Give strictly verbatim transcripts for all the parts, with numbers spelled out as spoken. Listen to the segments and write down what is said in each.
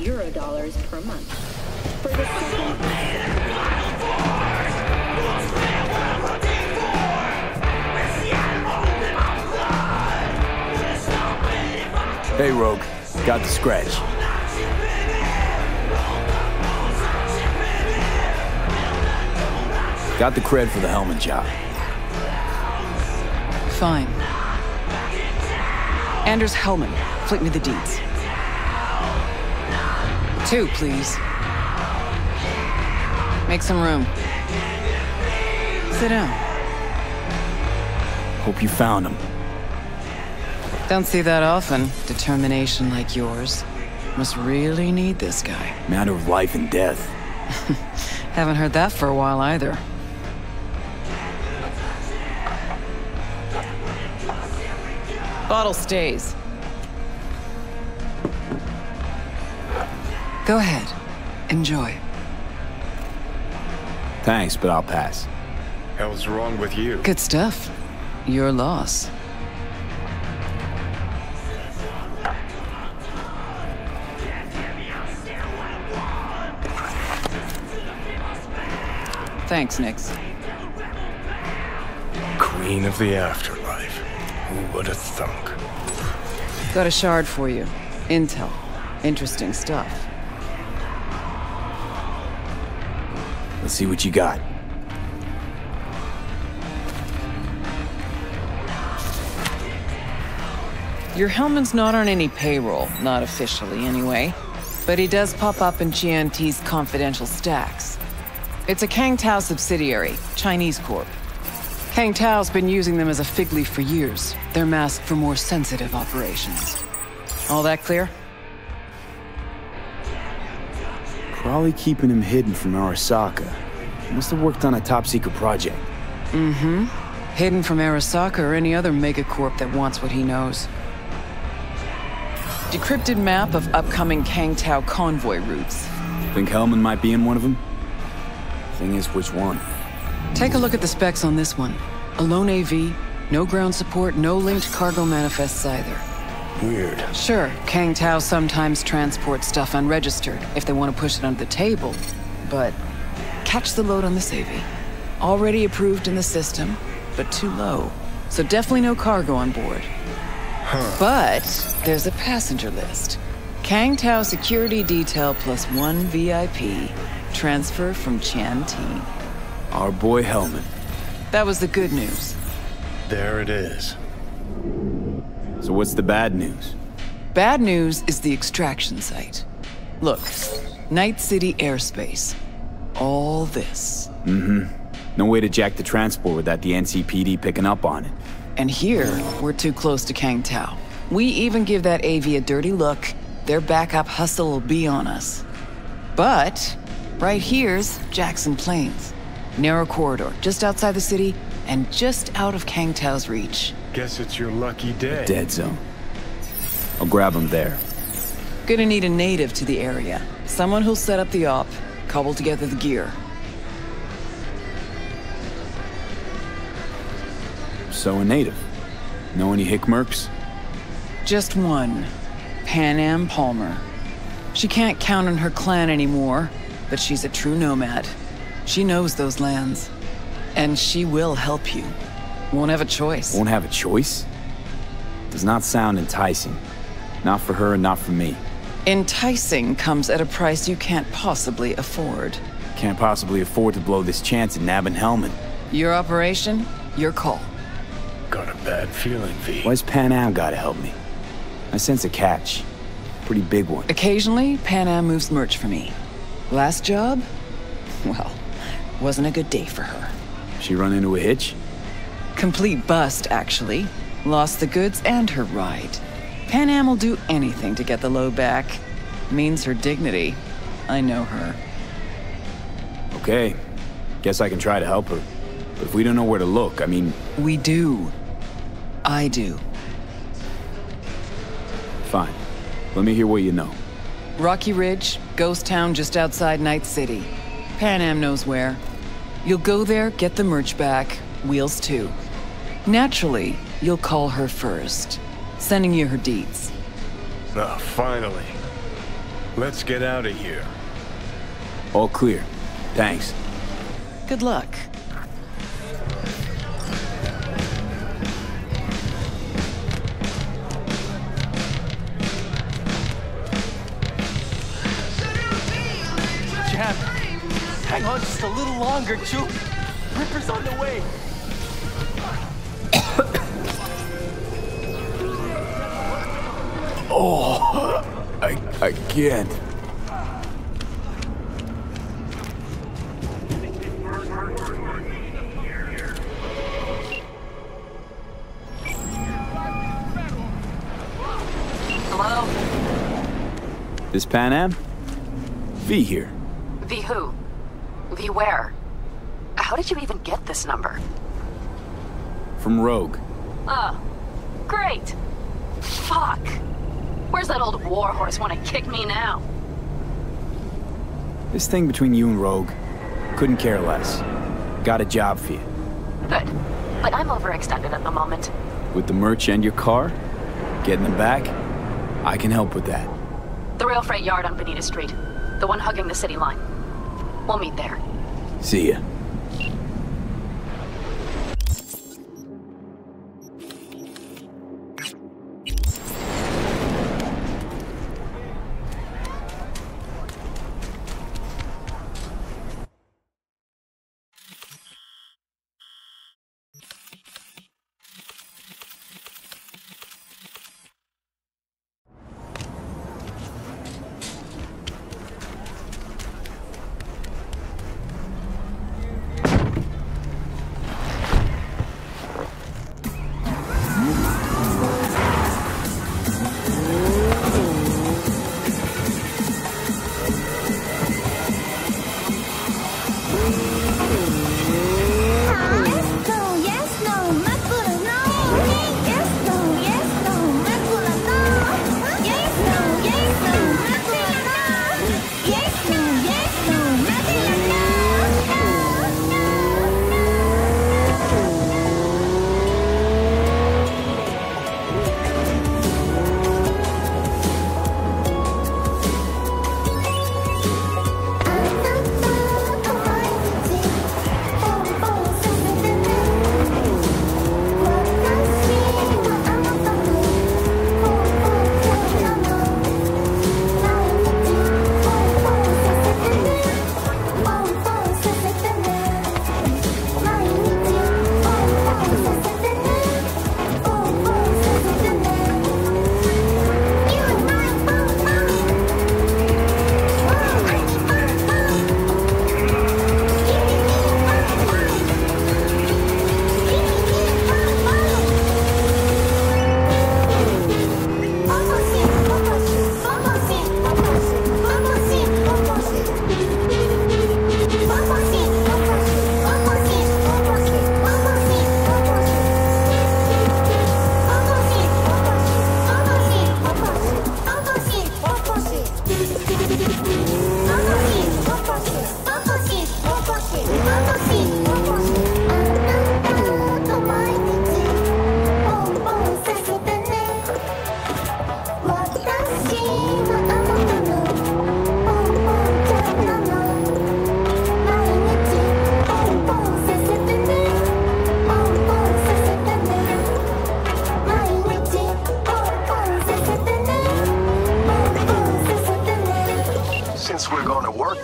Euro dollars per month. For the second Hey Rogue, got the scratch. Got the cred for the Hellman job. Fine. Anders Hellman, flick me the deeds. Two, please. Make some room. Sit down. Hope you found him. Don't see that often. Determination like yours. Must really need this guy. Matter of life and death. Haven't heard that for a while either. Bottle stays. Go ahead. Enjoy. Thanks, but I'll pass. Hell's wrong with you? Good stuff. Your loss. Thanks, Nyx. Queen of the afterlife. Who would have thunk? Got a shard for you. Intel. Interesting stuff. Let's see what you got. Your Hellman's not on any payroll, not officially anyway, but he does pop up in G N T's confidential stacks. It's a Kang Tao subsidiary, Chinese corp. Kang Tao's been using them as a fig leaf for years. They're masked for more sensitive operations. All that clear? Probably keeping him hidden from Arasaka. He must have worked on a top-secret project. Mm-hmm. Hidden from Arasaka or any other megacorp that wants what he knows. Decrypted map of upcoming Kang Tao convoy routes. Think Hellman might be in one of them? Thing is, which one? Take a look at the specs on this one. Alone A V, no ground support, no linked cargo manifests either. Weird. Sure, Kang Tao sometimes transports stuff unregistered if they want to push it under the table, but catch the load on the Savvy. Already approved in the system, but too low. So definitely no cargo on board. Huh. But there's a passenger list. Kang Tao security detail plus one V I P. Transfer from Chanteen. Our boy Hellman. That was the good news. There it is. So what's the bad news? Bad news is the extraction site. Look, Night City airspace. All this. Mm-hmm. No way to jack the transport without the N C P D picking up on it. And here, we're too close to Kang Tao. We even give that A V a dirty look, their backup hustle will be on us. But right here's Jackson Plains. Narrow corridor, just outside the city, and just out of Kang Tao's reach. Guess it's your lucky day. Dead zone. I'll grab him there. Gonna need a native to the area. Someone who'll set up the op, cobble together the gear. So a native. Know any hickmerks? Just one. Panam Palmer. She can't count on her clan anymore, but she's a true nomad. She knows those lands. And she will help you. Won't have a choice. Won't have a choice? Does not sound enticing. Not for her and not for me. Enticing comes at a price you can't possibly afford. Can't possibly afford to blow this chance at nabbing Hellman. Your operation, your call. Got a bad feeling, V. Why's Panam gotta help me? I sense a catch. Pretty big one. Occasionally, Panam moves merch for me. Last job? Well, wasn't a good day for her. She run into a hitch? Complete bust, actually. Lost the goods and her ride. Panam will do anything to get the load back. Means her dignity. I know her. Okay. Guess I can try to help her. But if we don't know where to look, I mean... We do. I do. Fine. Let me hear what you know. Rocky Ridge, ghost town just outside Night City. Panam knows where. You'll go there, get the merch back, wheels too. Naturally, you'll call her first. Sending you her deeds. Oh, finally. Let's get out of here. All clear. Thanks. Good luck. Jab. Hang on just a little longer, Chu. Ripper's on the way. Oh, I, I can't. Hello? This Panam? V here. V who? V where? How did you even get this number? From Rogue. Ah, oh, great. Fuck. Where's that old warhorse want to kick me now? This thing between you and Rogue, couldn't care less. Got a job for you. Good. But I'm overextended at the moment. With the merch and your car? Getting them back? I can help with that. The rail freight yard on Benita Street. The one hugging the city line. We'll meet there. See ya.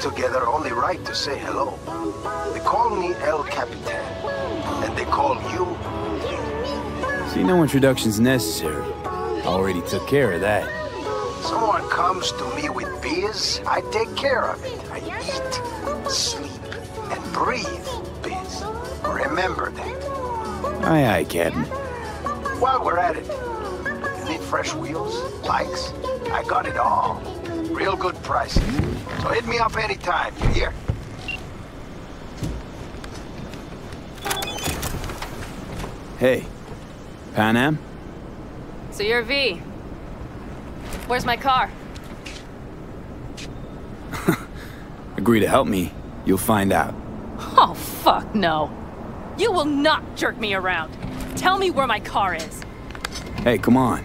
together on the right to say hello. They call me El Capitan, and they call you... See, no introduction's necessary. Already took care of that. Someone comes to me with beers, I take care of it. I eat, sleep, and breathe biz. Remember that. Aye, aye, Captain. While we're at it, you need fresh wheels, bikes? I got it all. Real good prices. So hit me up anytime, you hear? Hey, Panam? So you're V. Where's my car? Agree to help me, you'll find out. Oh, fuck no. You will not jerk me around. Tell me where my car is. Hey, come on.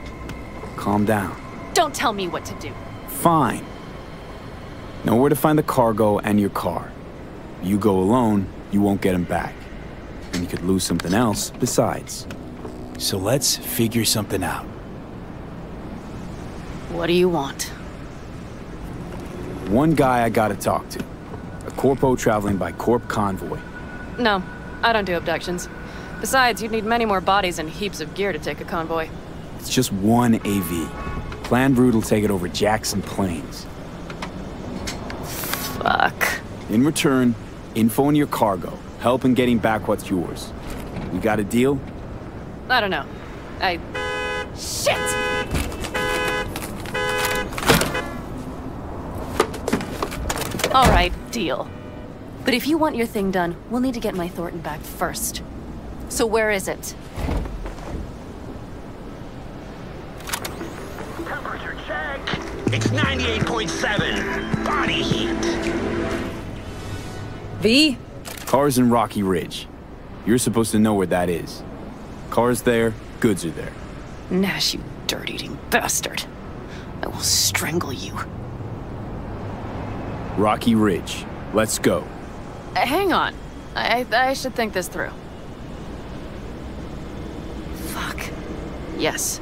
Calm down. Don't tell me what to do. Fine. Know where to find the cargo and your car. You go alone, you won't get him back. And you could lose something else besides. So let's figure something out. What do you want? One guy I gotta talk to. A corpo traveling by corp convoy. No, I don't do abductions. Besides, you'd need many more bodies and heaps of gear to take a convoy. It's just one A V. Plan Brood will take it over Jackson Plains. Fuck. In return, info on your cargo. Help in getting back what's yours. You got a deal? I don't know. I... Shit! Alright, deal. But if you want your thing done, we'll need to get my Thornton back first. So where is it? It's ninety-eight point seven. Body heat. V? Car's in Rocky Ridge. You're supposed to know where that is. Car's there, goods are there. Nash, you dirt-eating bastard. I will strangle you. Rocky Ridge. Let's go. Uh, hang on. I, I should think this through. Fuck. Yes.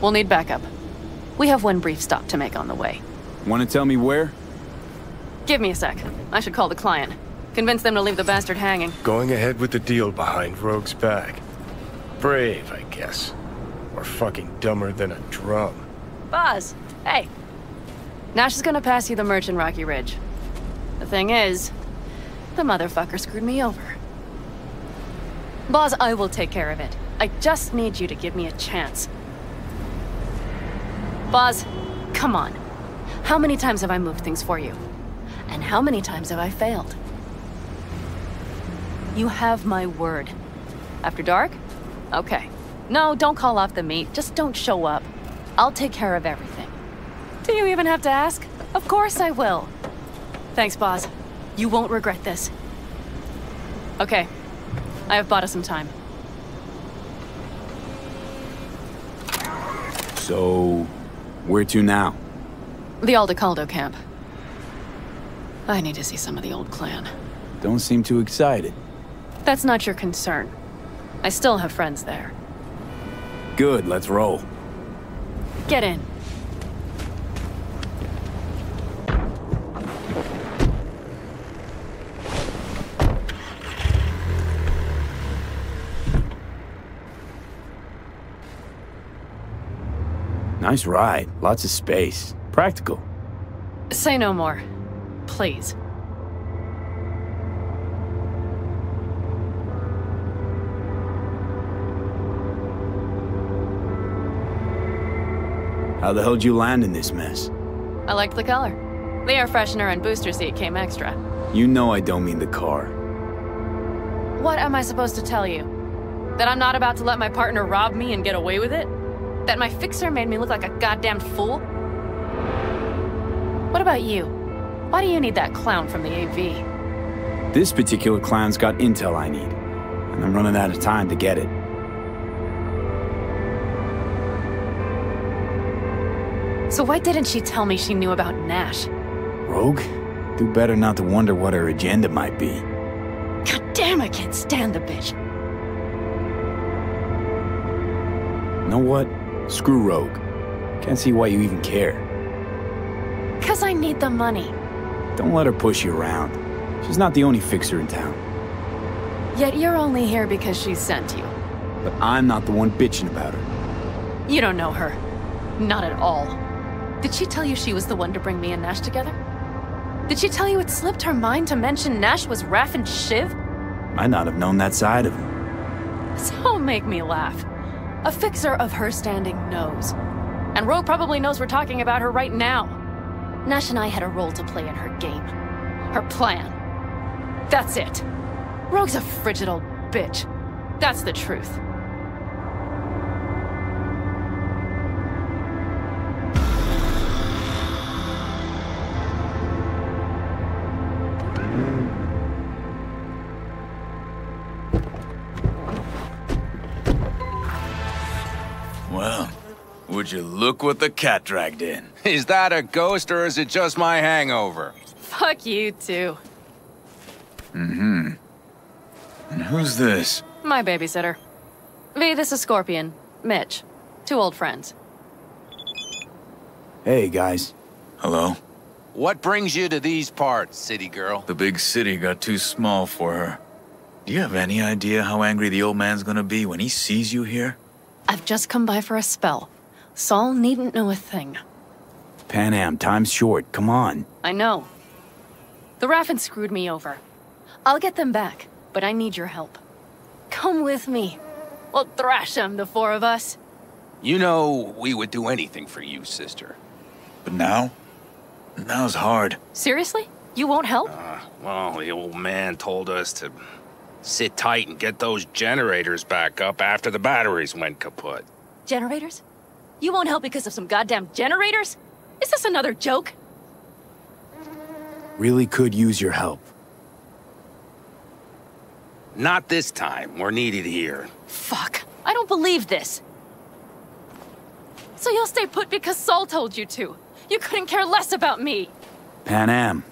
We'll need backup. We have one brief stop to make on the way. Want to tell me where? Give me a sec. I should call the client. Convince them to leave the bastard hanging. Going ahead with the deal behind Rogue's back. Brave, I guess. Or fucking dumber than a drum. Buzz, hey. Nash is gonna pass you the merch in Rocky Ridge. The thing is, the motherfucker screwed me over. Buzz, I will take care of it. I just need you to give me a chance. Boz, come on. How many times have I moved things for you? And how many times have I failed? You have my word. After dark? Okay. No, don't call off the meet. Just don't show up. I'll take care of everything. Do you even have to ask? Of course I will. Thanks, Boz. You won't regret this. Okay. I have bought us some time. So... where to now? The Aldecaldo camp. I need to see some of the old clan. Don't seem too excited. That's not your concern. I still have friends there. Good, let's roll. Get in. Nice ride. Lots of space. Practical. Say no more. Please. How the hell did you land in this mess? I liked the color. The air freshener and booster seat came extra. You know I don't mean the car. What am I supposed to tell you? That I'm not about to let my partner rob me and get away with it? That my fixer made me look like a goddamn fool? What about you? Why do you need that clown from the A V? This particular clown's got intel I need, and I'm running out of time to get it. So why didn't she tell me she knew about Nash? Rogue? Do better not to wonder what her agenda might be. Goddamn, I can't stand the bitch. You know what? Screw Rogue. Can't see why you even care. Cause I need the money. Don't let her push you around. She's not the only fixer in town. Yet you're only here because she sent you. But I'm not the one bitching about her. You don't know her. Not at all. Did she tell you she was the one to bring me and Nash together? Did she tell you it slipped her mind to mention Nash was Raffen's shiv? Might not have known that side of him. So make me laugh. A fixer of her standing knows. And Rogue probably knows we're talking about her right now. Nash and I had a role to play in her game. Her plan. That's it. Rogue's a frigid old bitch. That's the truth. Well, would you look what the cat dragged in? Is that a ghost or is it just my hangover? Fuck you too. Mm-hmm. And who's this? My babysitter. V, this is Scorpion. Mitch. Two old friends. Hey, guys. Hello. What brings you to these parts, city girl? The big city got too small for her. Do you have any idea how angry the old man's gonna be when he sees you here? I've just come by for a spell. Saul needn't know a thing. Pan Am, time's short. Come on. I know. The Raffen screwed me over. I'll get them back, but I need your help. Come with me. We'll thrash them, the four of us. You know, we would do anything for you, sister. But now? Now's hard. Seriously? You won't help? Uh, well, the old man told us to sit tight and get those generators back up after the batteries went kaput. Generators? You won't help because of some goddamn generators? Is this another joke? Really could use your help. Not this time. We're needed here. Fuck. I don't believe this. So you'll stay put because Saul told you to. You couldn't care less about me. Pan Am,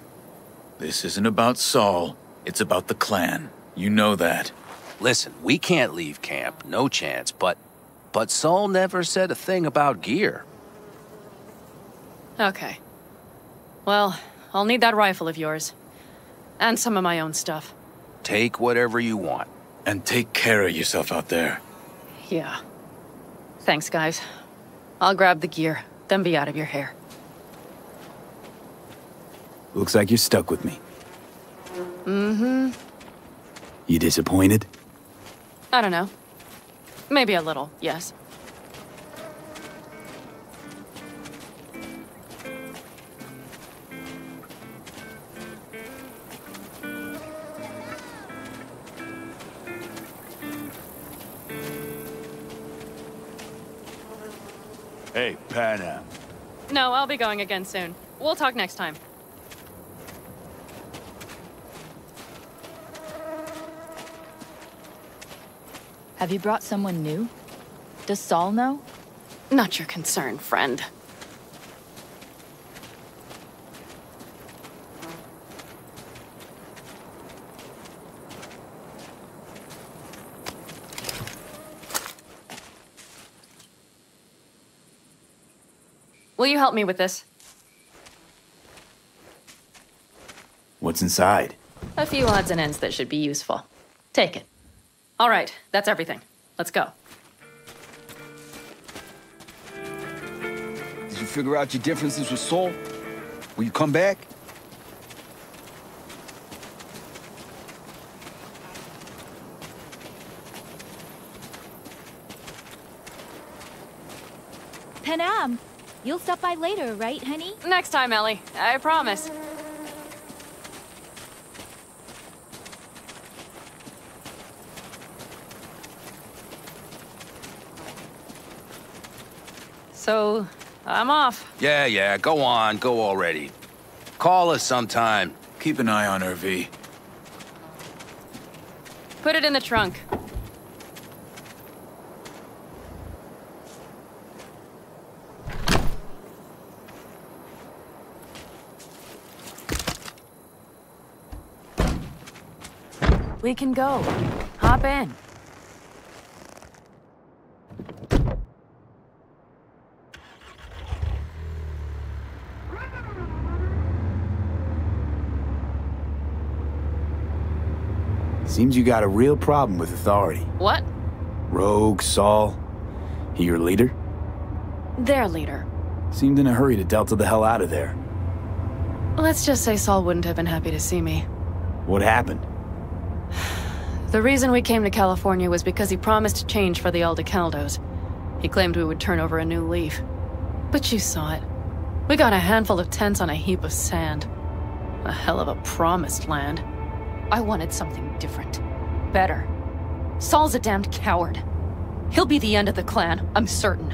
this isn't about Saul. It's about the clan. You know that. Listen, we can't leave camp. No chance. But, but Saul never said a thing about gear. Okay. Well, I'll need that rifle of yours. And some of my own stuff. Take whatever you want. And take care of yourself out there. Yeah. Thanks, guys. I'll grab the gear, then be out of your hair. Looks like you're stuck with me. Mm-hmm. You disappointed? I don't know. Maybe a little, yes. Hey, Pan Am. No, I'll be going again soon. We'll talk next time. Have you brought someone new? Does Saul know? Not your concern, friend. Will you help me with this? What's inside? A few odds and ends that should be useful. Take it. All right, that's everything. Let's go. Did you figure out your differences with Saul? Will you come back? Pan Am! You'll stop by later, right, honey? Next time, Ellie. I promise. So, I'm off. Yeah, yeah. Go on. Go already. Call us sometime. Keep an eye on her, V. Put it in the trunk. We can go. Hop in. Seems you got a real problem with authority. What? Rogue, Saul. He your leader? Their leader. Seemed in a hurry to Delta the hell out of there. Let's just say Saul wouldn't have been happy to see me. What happened? The reason we came to California was because he promised change for the Aldecaldos. He claimed we would turn over a new leaf. But you saw it. We got a handful of tents on a heap of sand. A hell of a promised land. I wanted something different. Better. Saul's a damned coward. He'll be the end of the clan, I'm certain.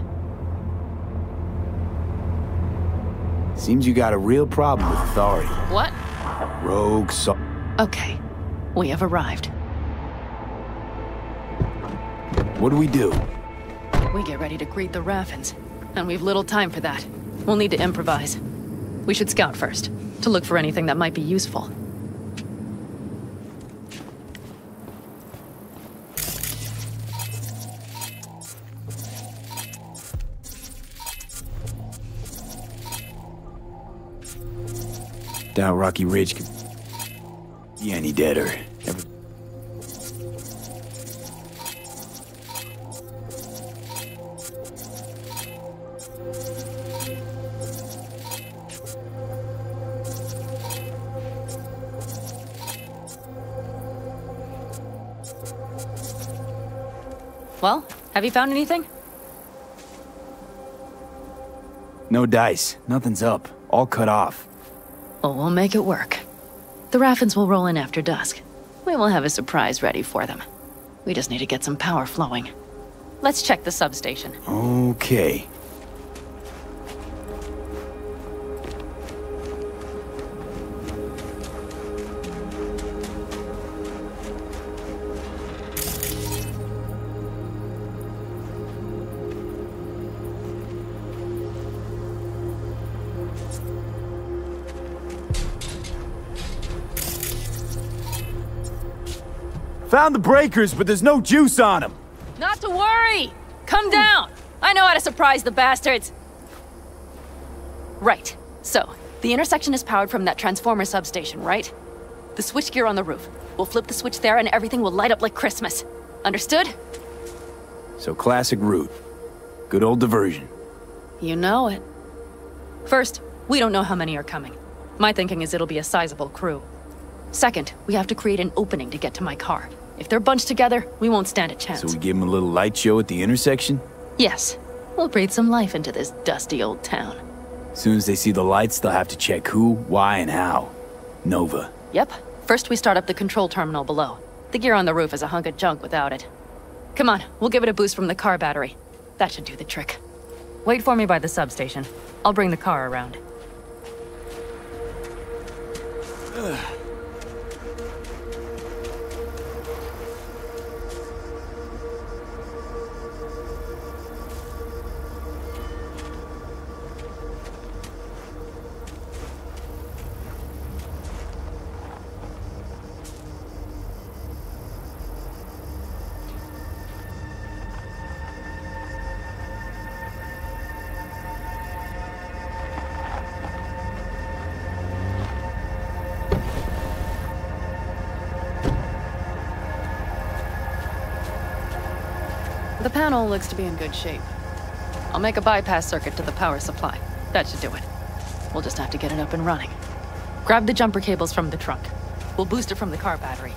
Seems you got a real problem with authority. What? Rogue Saul. Okay. We have arrived. What do we do? We get ready to greet the Raffens, and we've little time for that. We'll need to improvise. We should scout first, to look for anything that might be useful. Doubt Rocky Ridge could be any deader. Every Well, have you found anything? No dice. Nothing's up. All cut off. Well, we'll make it work. The Raffens will roll in after dusk. We will have a surprise ready for them. We just need to get some power flowing. Let's check the substation. Okay. Found the breakers, but there's no juice on them. Not to worry. Come down. I know how to surprise the bastards. Right. So, the intersection is powered from that transformer substation, right? The switchgear on the roof. We'll flip the switch there and everything will light up like Christmas. Understood? So classic route. Good old diversion. You know it. First, we don't know how many are coming. My thinking is it'll be a sizable crew. Second, we have to create an opening to get to my car. If they're bunched together, we won't stand a chance. So we give them a little light show at the intersection? Yes. We'll breathe some life into this dusty old town. As soon as they see the lights, they'll have to check who, why, and how. Nova. Yep. First we start up the control terminal below. The gear on the roof is a hunk of junk without it. Come on, we'll give it a boost from the car battery. That should do the trick. Wait for me by the substation. I'll bring the car around. Ugh. The panel looks to be in good shape. I'll make a bypass circuit to the power supply. That should do it. We'll just have to get it up and running. Grab the jumper cables from the trunk. We'll boost it from the car battery.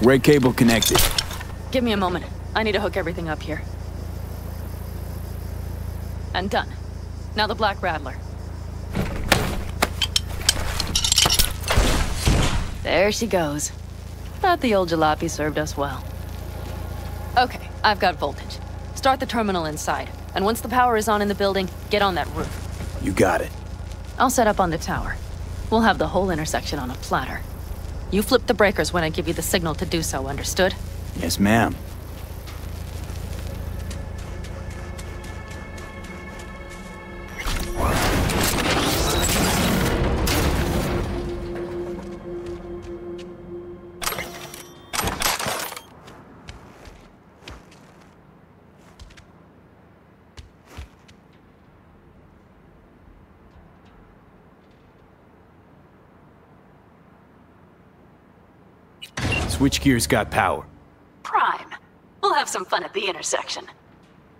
Red cable connected. Give me a moment. I need to hook everything up here. And done. Now the black rattler. There she goes. Thought the old jalopy served us well. Okay, I've got voltage. Start the terminal inside. And once the power is on in the building, get on that roof. You got it. I'll set up on the tower. We'll have the whole intersection on a platter. You flip the breakers when I give you the signal to do so, understood? Yes, ma'am. Which gear's got power? Prime. We'll have some fun at the intersection.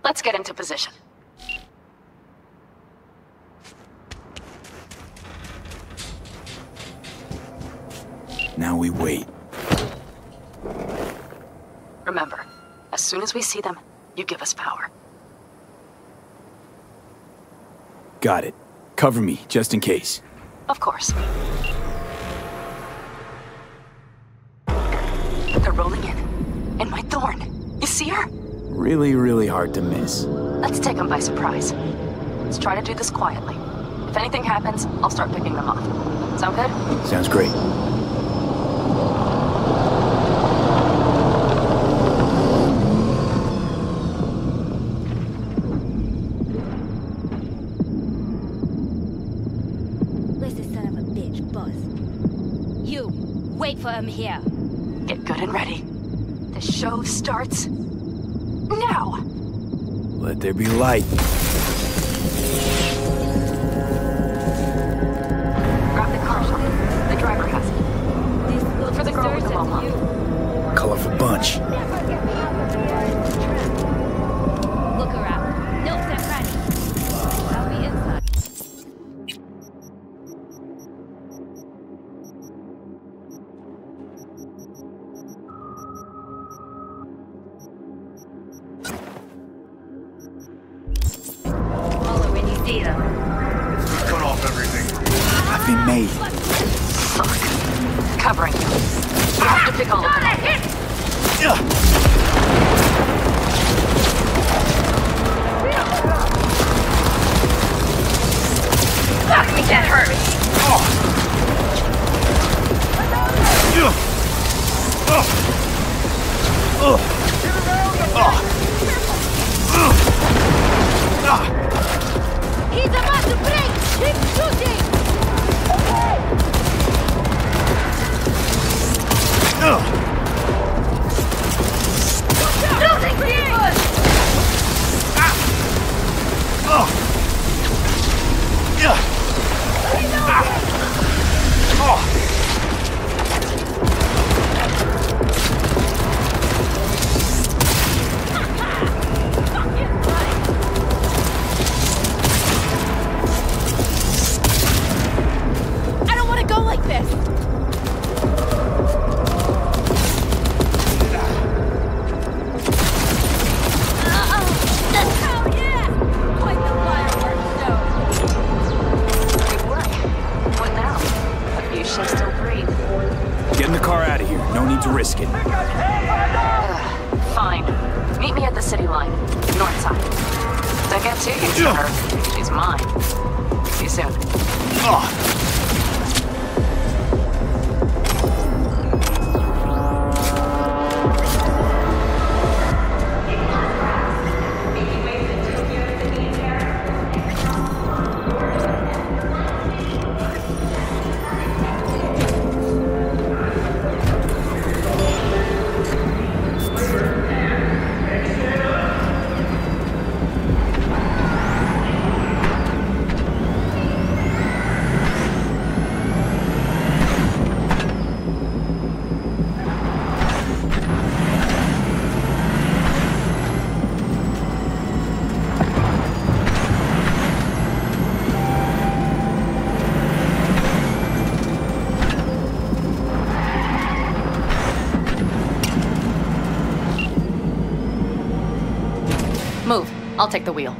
Let's get into position. Now we wait. Remember, as soon as we see them, you give us power. Got it. Cover me, just in case. Of course. They're rolling in. And my Thorn. You see her? Really, really hard to miss. Let's take them by surprise. Let's try to do this quietly. If anything happens, I'll start picking them off. Sound good? Sounds great. I'm here. Get good and ready. The show starts now. Let there be light. Grab the car shop. The driver has it. Look for the girl with the mama. Colorful bunch. Look around. No set ready. I'll be inside. I'll take the wheel.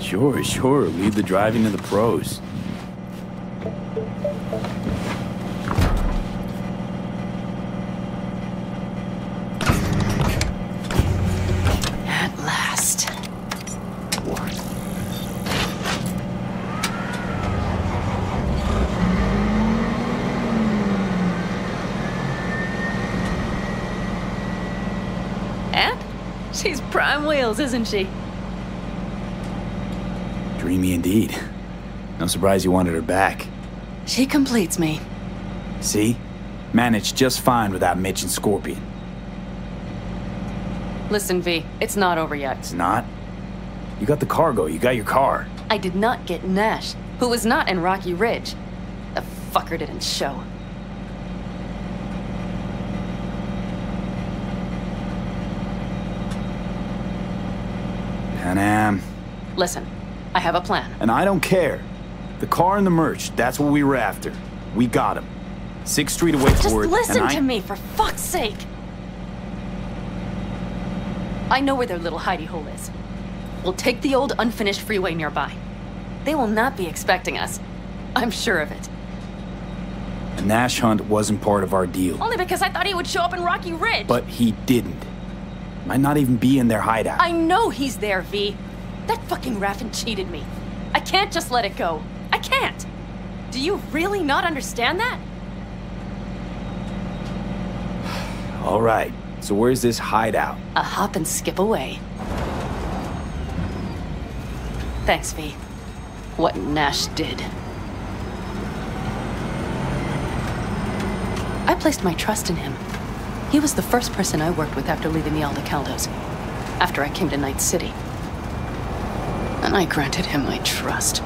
Sure, sure. Leave the driving to the pros. At last. She's prime wheels, isn't she? Dreamy indeed. No surprise you wanted her back. She completes me. See? Managed just fine without Mitch and Scorpion. Listen, V, it's not over yet. It's not? You got the cargo, you got your car. I did not get Nash, who was not in Rocky Ridge. The fucker didn't show. Panam. Listen, I have a plan. And I don't care. The car and the merch, that's what we were after. We got him. Sixth Street away Just forward. Just listen to I... me, for fuck's sake! I know where their little hidey hole is. We'll take the old unfinished freeway nearby. They will not be expecting us. I'm sure of it. The Nash hunt wasn't part of our deal. Only because I thought he would show up in Rocky Ridge. But he didn't. Might not even be in their hideout. I know he's there, V. That fucking Raffen cheated me. I can't just let it go. I can't. Do you really not understand that? All right. So where's this hideout? A hop and skip away. Thanks, V. What Nash did. I placed my trust in him. He was the first person I worked with after leaving the Aldecaldos, after I came to Night City. And I granted him my trust.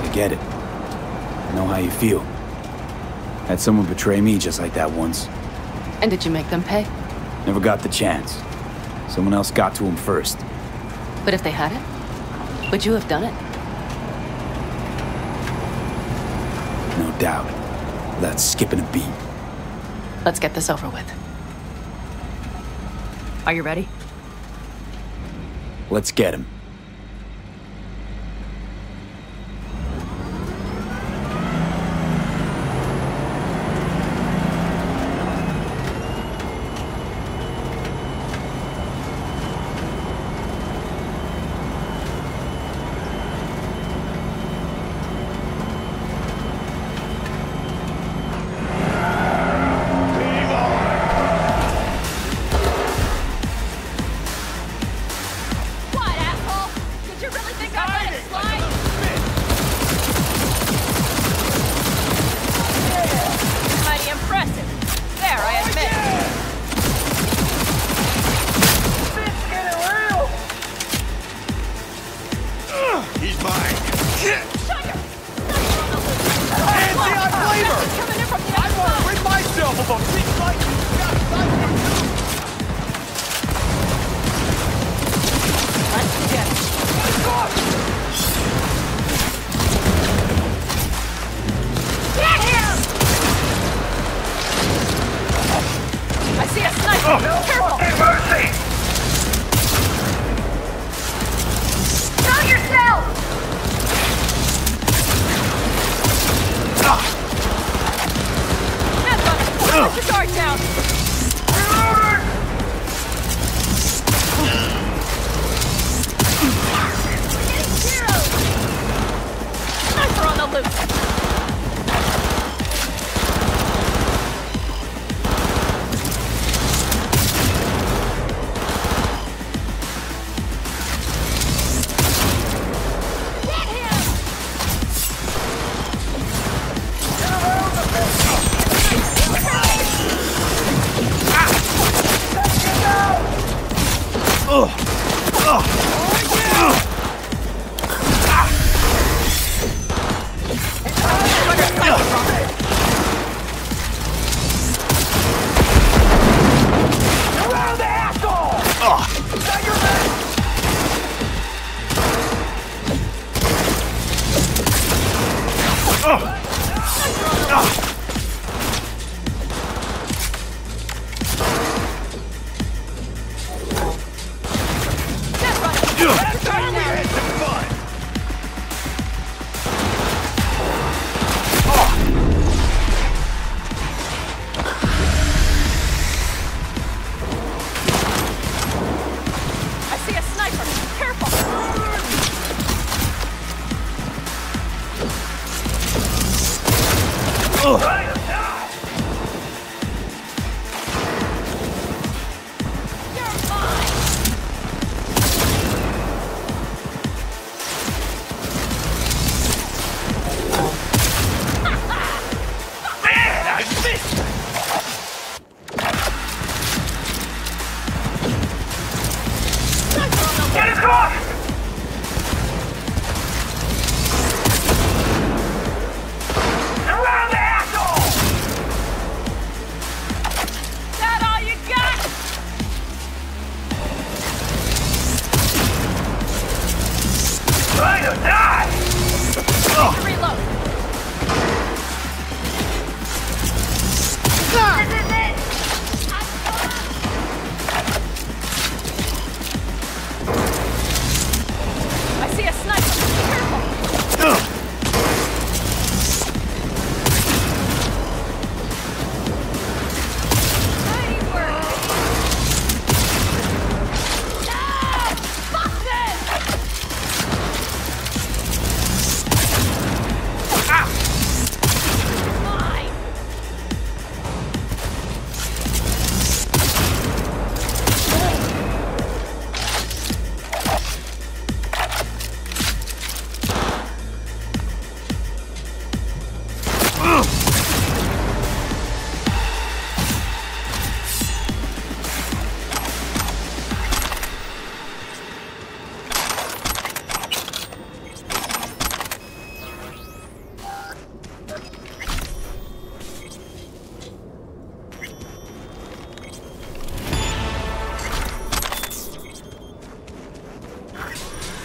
I get it. I know how you feel. Had someone betray me just like that once. And did you make them pay? Never got the chance. Someone else got to him first. But if they had it, would you have done it? No doubt. Without skipping a beat. Let's get this over with. Are you ready? Let's get him.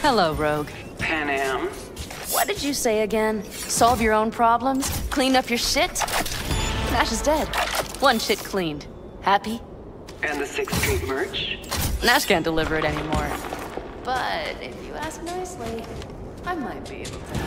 Hello, Rogue. Panam. What did you say again? Solve your own problems? Clean up your shit? Nash is dead. One shit cleaned. Happy? And the Sixth Street merch? Nash can't deliver it anymore. But if you ask nicely, I might be able to.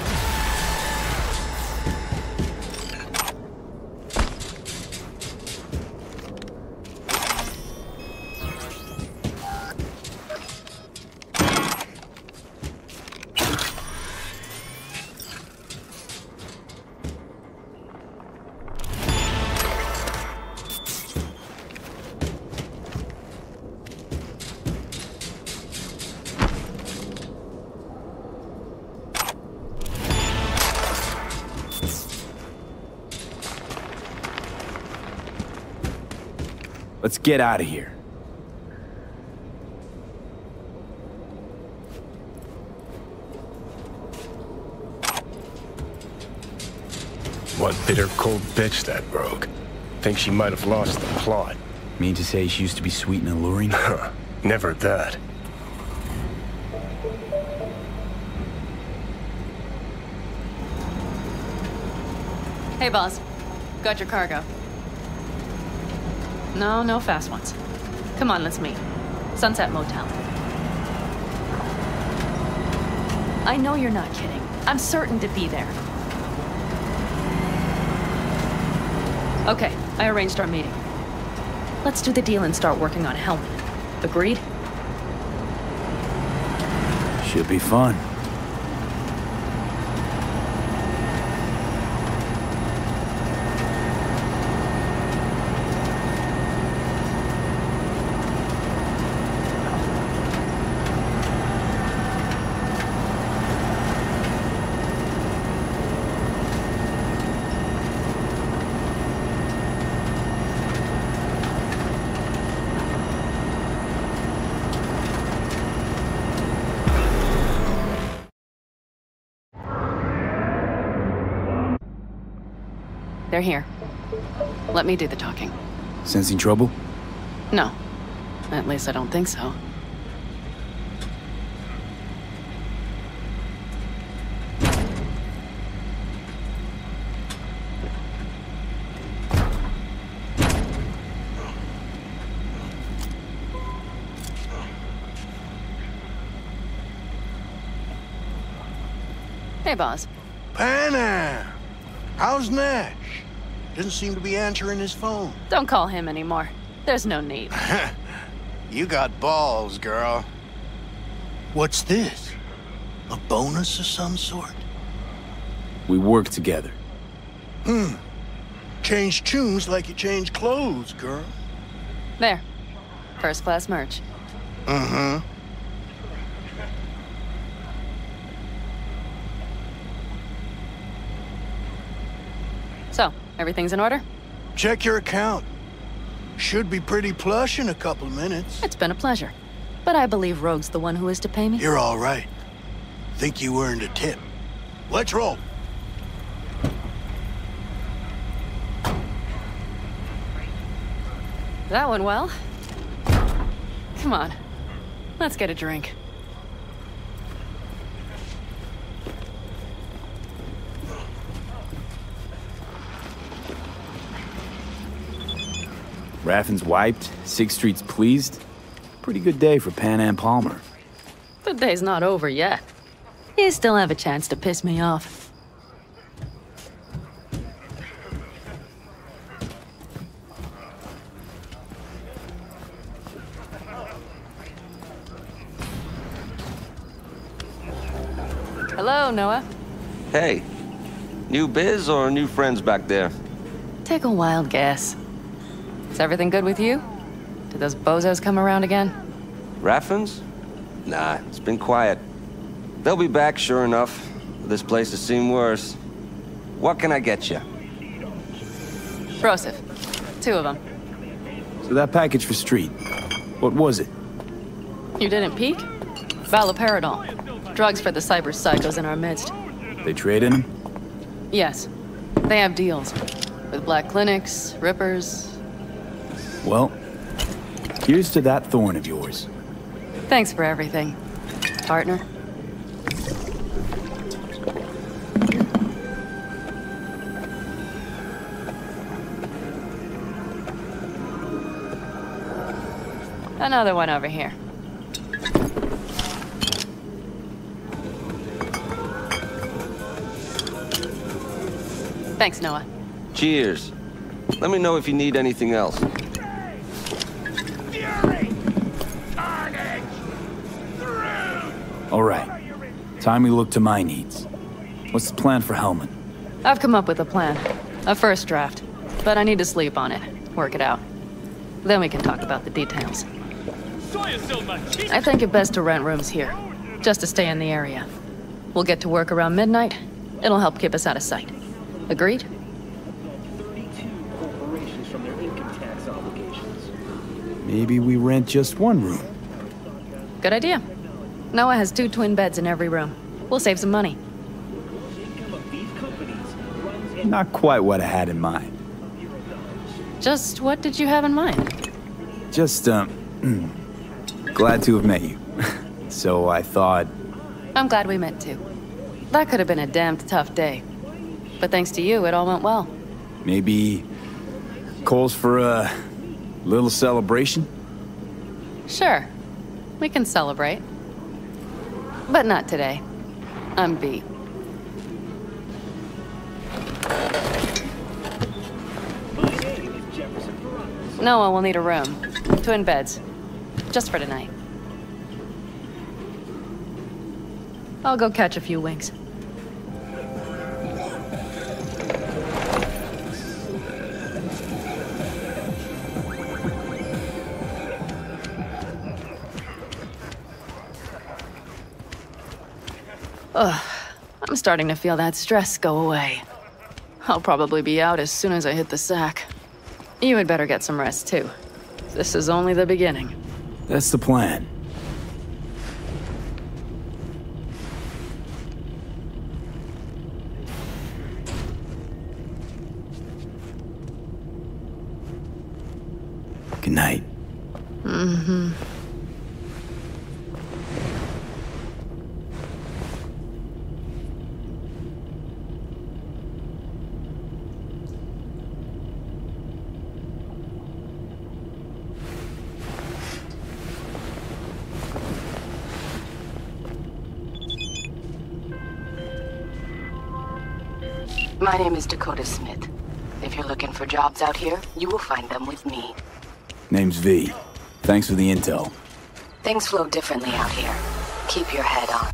Let's get out of here. What bitter cold bitch that Rogue. Think she might have lost the plot. Mean to say she used to be sweet and alluring? Never that. Hey, boss. Got your cargo. No, no fast ones. Come on, let's meet. Sunset Motel. I know you're not kidding. I'm certain to be there. Okay, I arranged our meeting. Let's do the deal and start working on Hellman. Agreed? Should be fun. They're here. Let me do the talking. Sensing trouble? No. At least I don't think so. Hey, boss. Panam! How's Nash? Doesn't seem to be answering his phone. Don't call him anymore. There's no need. You got balls, girl. What's this? A bonus of some sort? We work together. Hmm. Change tunes like you change clothes, girl. There. First class merch. Mm-hmm. So, everything's in order? Check your account. Should be pretty plush in a couple minutes. It's been a pleasure. But I believe Rogue's the one who is to pay me. You're all right. Think you earned a tip. Let's roll. That went well. Come on. Let's get a drink. Raffen's wiped, Sixth Street's pleased. Pretty good day for Panam Palmer. The day's not over yet. You still have a chance to piss me off. Hello, Noah. Hey. New biz or new friends back there? Take a wild guess. Is everything good with you? Did those bozos come around again? Raffens? Nah, it's been quiet. They'll be back, sure enough. This place has seen worse. What can I get you? Broseph. Two of them. So that package for Street, what was it? You didn't peek? Valoperidol. Drugs for the cyber psychos in our midst. They trade in them? Yes. They have deals. With black clinics, rippers. Well, here's to that thorn of yours. Thanks for everything, partner. Another one over here. Thanks, Noah. Cheers. Let me know if you need anything else. Fury! Carnage! All right. Time we look to my needs. What's the plan for Hellman? I've come up with a plan. A first draft. But I need to sleep on it. Work it out. Then we can talk about the details. I think it best to rent rooms here, just to stay in the area. We'll get to work around midnight. It'll help keep us out of sight. Agreed? thirty-two corporations from their income tax obligations. Maybe we rent just one room. Good idea. Noah has two twin beds in every room. We'll save some money. Not quite what I had in mind. Just what did you have in mind? Just, um... glad to have met you. So I thought... I'm glad we met too. That could have been a damned tough day. But thanks to you, it all went well. Maybe... calls for a... little celebration? Sure. We can celebrate. But not today. I'm beat. Noah will need a room. Twin beds. Just for tonight. I'll go catch a few winks. Ugh, I'm starting to feel that stress go away. I'll probably be out as soon as I hit the sack. You had better get some rest too. This is only the beginning. That's the plan. Good night. Mm-hmm. My name is Dakota Smith. If you're looking for jobs out here, you will find them with me. Name's V. Thanks for the intel. Things flow differently out here. Keep your head on.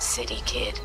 City kid.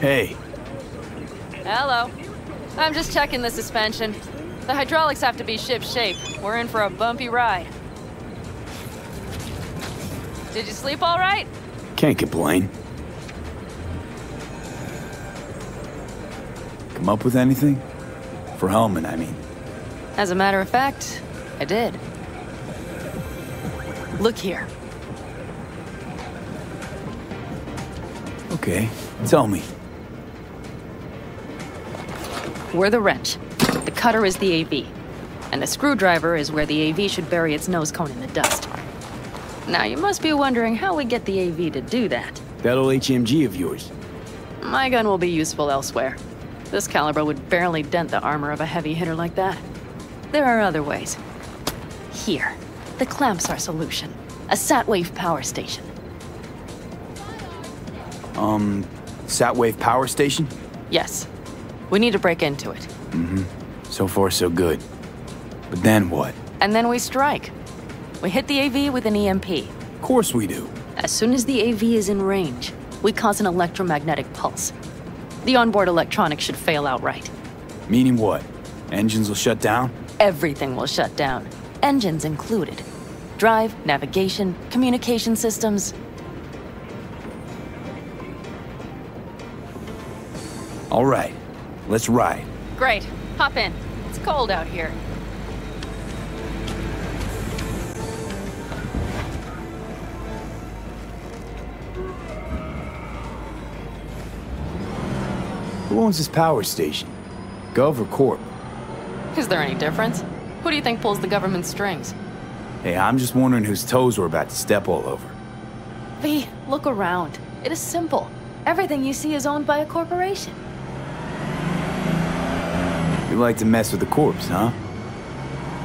Hey. Hello. I'm just checking the suspension. The hydraulics have to be ship-shape. We're in for a bumpy ride. Did you sleep all right? Can't complain. Come up with anything? For Hellman, I mean. As a matter of fact, I did. Look here. Okay, tell me. We're the wrench. The cutter is the A V. And the screwdriver is where the A V should bury its nose cone in the dust. Now, you must be wondering how we get the A V to do that. That old H M G of yours. My gun will be useful elsewhere. This caliber would barely dent the armor of a heavy hitter like that. There are other ways. Here, the clamps are solution. A Satwave power station. Um, Satwave power station? Yes. We need to break into it. Mm-hmm. So far, so good. But then what? And then we strike. We hit the A V with an E M P. Of course we do. As soon as the A V is in range, we cause an electromagnetic pulse. The onboard electronics should fail outright. Meaning what? Engines will shut down? Everything will shut down. Engines included. Drive, navigation, communication systems. All right. Let's ride. Great. Hop in. It's cold out here. Who owns this power station? Gov or Corp? Is there any difference? Who do you think pulls the government strings? Hey, I'm just wondering whose toes we're about to step all over. V, look around. It is simple. Everything you see is owned by a corporation. You like to mess with the corpse, huh?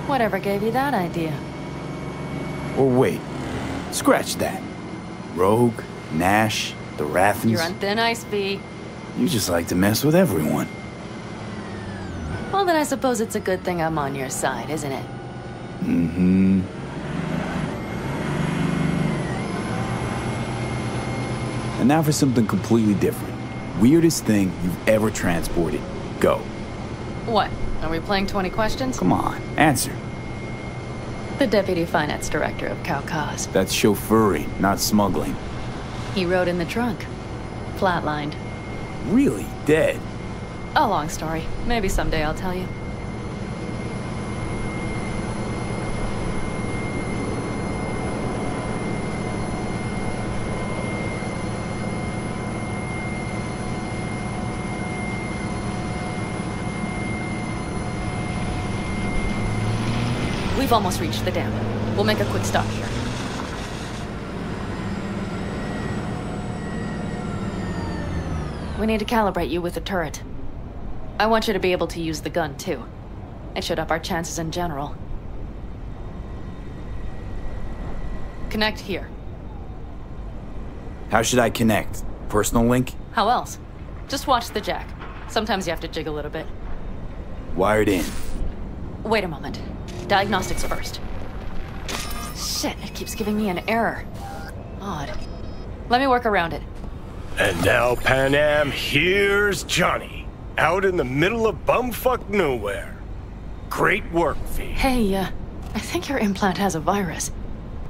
Whatever gave you that idea? Or wait. Scratch that. Rogue, Nash, the Raffens. You're on thin ice, V. You just like to mess with everyone. Well, then I suppose it's a good thing I'm on your side, isn't it? Mm-hmm. And now for something completely different. Weirdest thing you've ever transported. Go. What? Are we playing twenty questions? Come on, answer. The deputy finance director of Caucas. That's chauffeuring, not smuggling. He rode in the trunk. Flatlined. Really dead? A long story. Maybe someday I'll tell you. We've almost reached the dam. We'll make a quick stop here. We need to calibrate you with the turret. I want you to be able to use the gun, too. It should up our chances in general. Connect here. How should I connect? Personal link? How else? Just watch the jack. Sometimes you have to jig a little bit. Wired in. Wait a moment. Diagnostics first. Shit, it keeps giving me an error. Odd. Let me work around it. And now, Pan Am, here's Johnny, out in the middle of bumfuck nowhere. Great work, V. Hey, uh, I think your implant has a virus.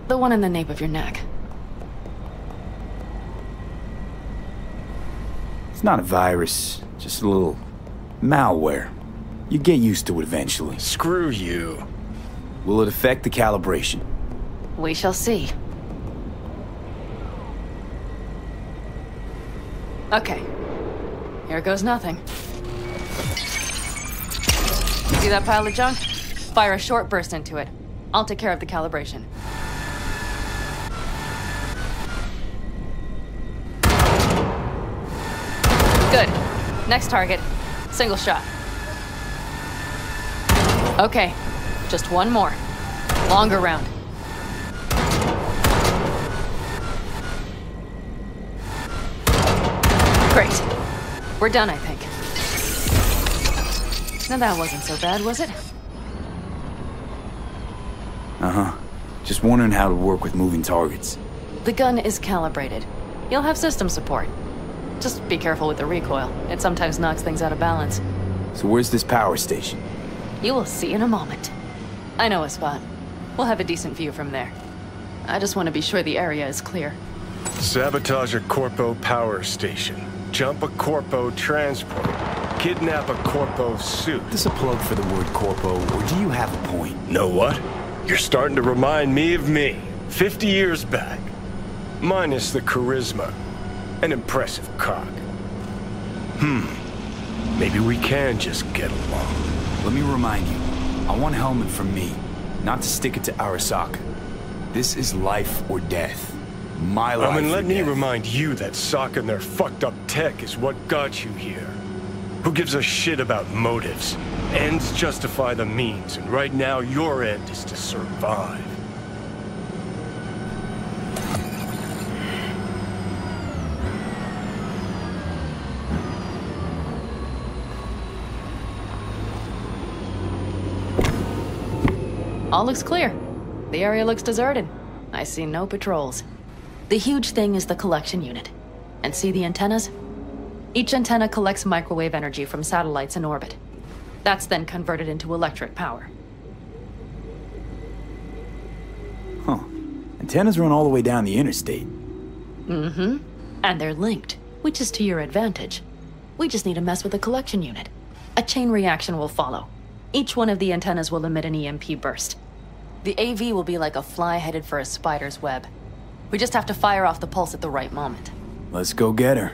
The one in the nape of your neck. It's not a virus, just a little malware. You get used to it eventually. Screw you. Will it affect the calibration? We shall see. Okay. Here goes nothing. See that pile of junk? Fire a short burst into it. I'll take care of the calibration. Good. Next target. Single shot. Okay, just one more. Longer round. Great. We're done, I think. Now that wasn't so bad, was it? Uh-huh. Just wondering how to work with moving targets. The gun is calibrated. You'll have system support. Just be careful with the recoil. It sometimes knocks things out of balance. So where's this power station? You will see in a moment. I know a spot. We'll have a decent view from there. I just want to be sure the area is clear. Sabotage a Corpo power station. Jump a Corpo transport. Kidnap a Corpo suit. Is this a plug for the word Corpo, or do you have a point? Know what? You're starting to remind me of me. Fifty years back. Minus the charisma. An impressive cock. Hmm. Maybe we can just get along. Let me remind you. I want Hellman from me. Not to stick it to Arasaka. This is life or death. My life. I mean, let me remind you that Saka and their fucked up tech is what got you here. Who gives a shit about motives? Ends justify the means, and right now your end is to survive. All looks clear. The area looks deserted. I see no patrols. The huge thing is the collection unit. And see the antennas? Each antenna collects microwave energy from satellites in orbit. That's then converted into electric power. Huh. Antennas run all the way down the interstate. Mm-hmm. And they're linked, which is to your advantage. We just need to mess with the collection unit. A chain reaction will follow. Each one of the antennas will emit an E M P burst. The A V will be like a fly headed for a spider's web. We just have to fire off the pulse at the right moment. Let's go get her.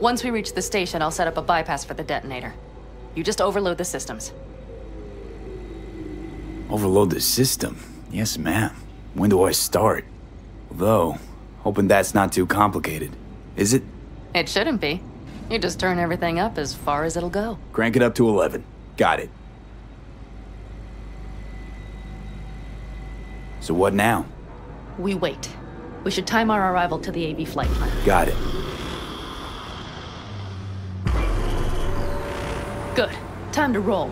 Once we reach the station, I'll set up a bypass for the detonator. You just overload the systems. Overload the system? Yes, ma'am. When do I start? Though, hoping that's not too complicated. Is it? It shouldn't be. You just turn everything up as far as it'll go. Crank it up to eleven. Got it. So what now? We wait. We should time our arrival to the A V flight plan. Got it. Good. Time to roll.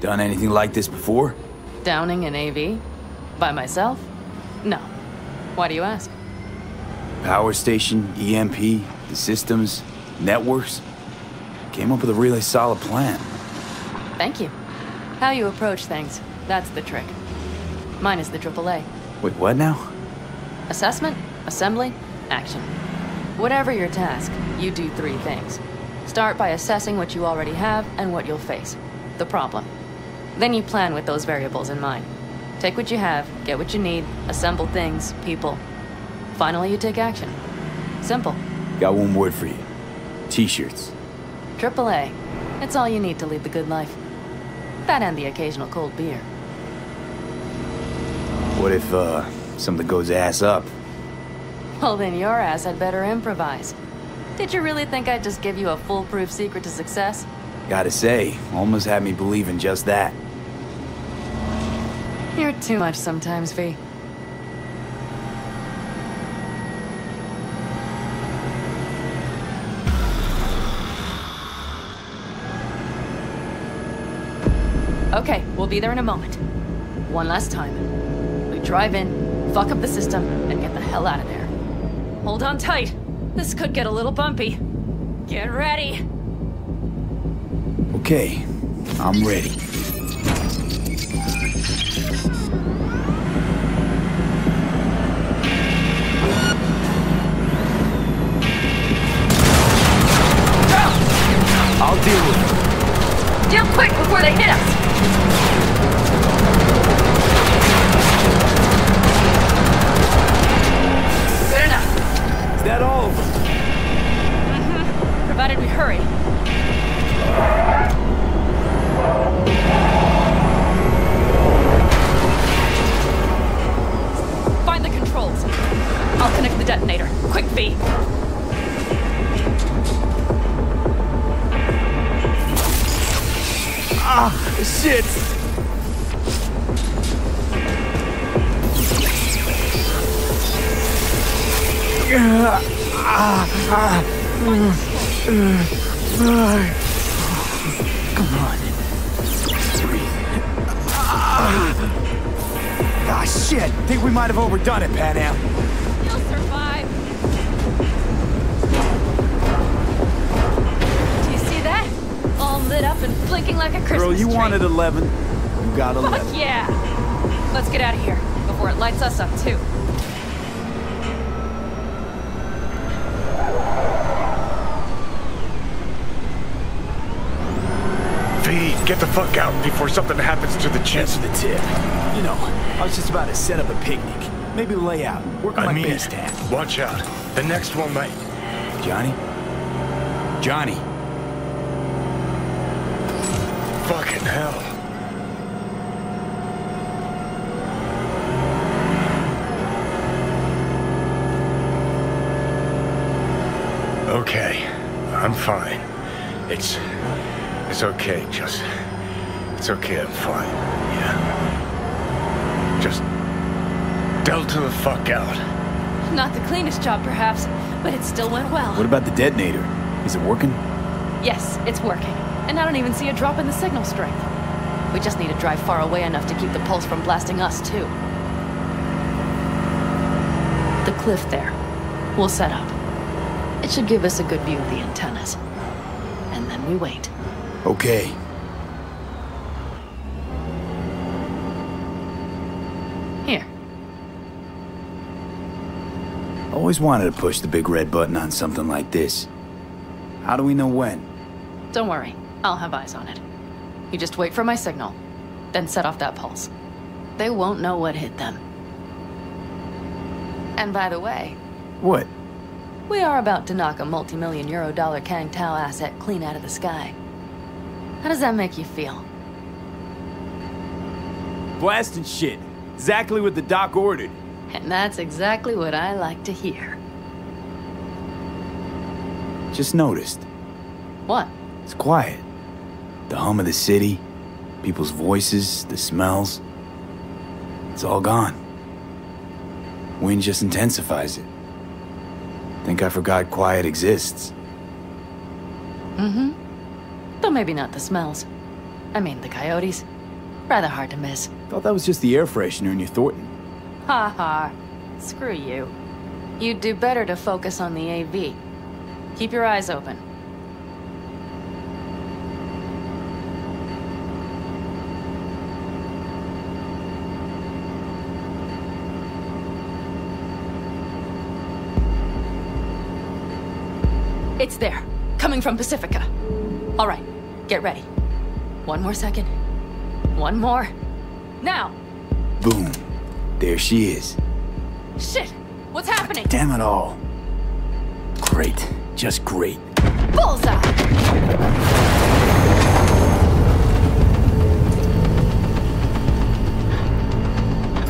Done anything like this before? Downing an A V? By myself? No. Why do you ask? Power station, E M P, the systems, networks. Came up with a really solid plan. Thank you. How you approach things, that's the trick. Mine is the triple A. Wait, what now? Assessment, assembly, action. Whatever your task, you do three things. Start by assessing what you already have and what you'll face, the problem. Then you plan with those variables in mind. Take what you have, get what you need, assemble things, people. Finally, you take action. Simple. Got one word for you. T-shirts. triple A. It's all you need to lead the good life. That and the occasional cold beer. What if, uh, something goes ass up? Well, then your ass had better improvise. Did you really think I'd just give you a foolproof secret to success? Gotta say, almost had me believe in just that. You're too much sometimes, V. Okay, we'll be there in a moment. One last time. Drive in, fuck up the system, and get the hell out of there. Hold on tight. This could get a little bumpy. Get ready. Okay, I'm ready. I'll deal with them. Deal quick before they hit us. Done it, Pan Am. You'll survive. lit up and blinking like a Christmas tree. Girl, you wanted eleven. You got eleven. Fuck yeah! Let's get out of here before it lights us up, too. V, get the fuck out before something happens to the chip. Thanks for the tip. You know, I was just about to set up a picnic. Maybe lay out. Work on I my mean, base tab. Watch out. The next one might... Johnny? Johnny. Fucking hell. Okay. I'm fine. It's... It's okay, just... It's okay, I'm fine. Yeah. Just... Delta the fuck out. Not the cleanest job, perhaps, but it still went well. What about the detonator? Is it working? Yes, it's working. And I don't even see a drop in the signal strength. We just need to drive far away enough to keep the pulse from blasting us, too. The cliff there. We'll set up. It should give us a good view of the antennas. And then we wait. Okay. Here. Always wanted to push the big red button on something like this. How do we know when? Don't worry. I'll have eyes on it. You just wait for my signal, then set off that pulse. They won't know what hit them. And by the way... What? We are about to knock a multi-million euro dollar Kang Tao asset clean out of the sky. How does that make you feel? Blasting shit. Exactly what the doc ordered. And that's exactly what I like to hear. Just noticed. What? It's quiet. The hum of the city, people's voices, the smells. It's all gone. Wind just intensifies it. Think I forgot quiet exists. Mm-hmm. Though maybe not the smells. I mean, the coyotes. Rather hard to miss. Thought that was just the air freshener in your Thornton. Ha ha. Screw you. You'd do better to focus on the A V. Keep your eyes open. It's there, coming from Pacifica. All right, get ready. One more second. One more. Now! Boom. There she is. Shit! What's happening? God damn it all. Great. Just great. Bullseye!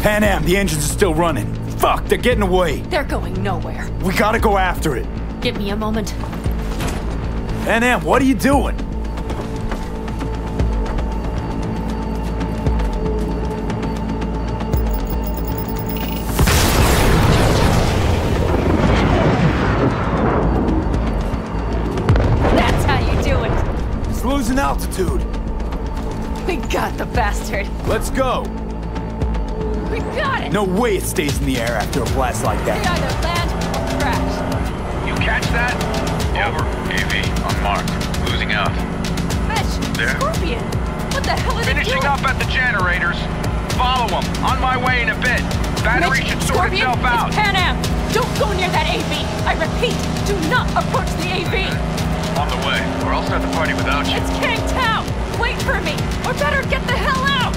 Pan Am, the engines are still running. Fuck, they're getting away. They're going nowhere. We gotta go after it. Give me a moment. N M, what are you doing? That's how you do it. He's losing altitude. We got the bastard. Let's go. We got it. No way it stays in the air after a blast like that. We either land or crash. You catch that? Over. A V, unmarked. Losing out. Fetch! There. Scorpion! What the hell is it doing? Finishing up at the generators. Follow them. On my way in a bit. Battery Mitch, should sort Scorpion, itself out. It's Pan Am! Don't go near that A V! I repeat, do not approach the A V! On the way, or I'll start the party without you. It's Kang Tao! Wait for me! Or better get the hell out!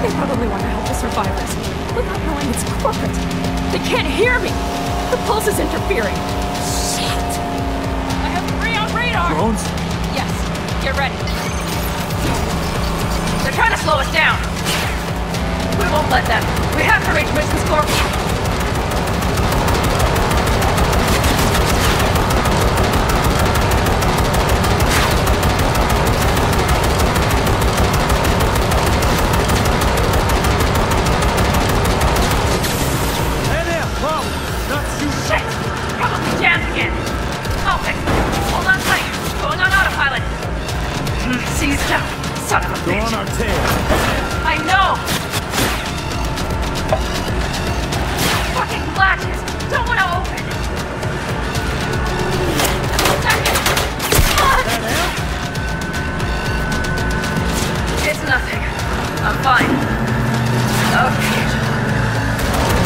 They probably want to help the survivors. Without knowing it's corporate. They can't hear me! The pulse is interfering. Drones? Yes. Get ready. They're trying to slow us down. We won't let them. We have to reach Mission Scorpion. I know! fine. Okay.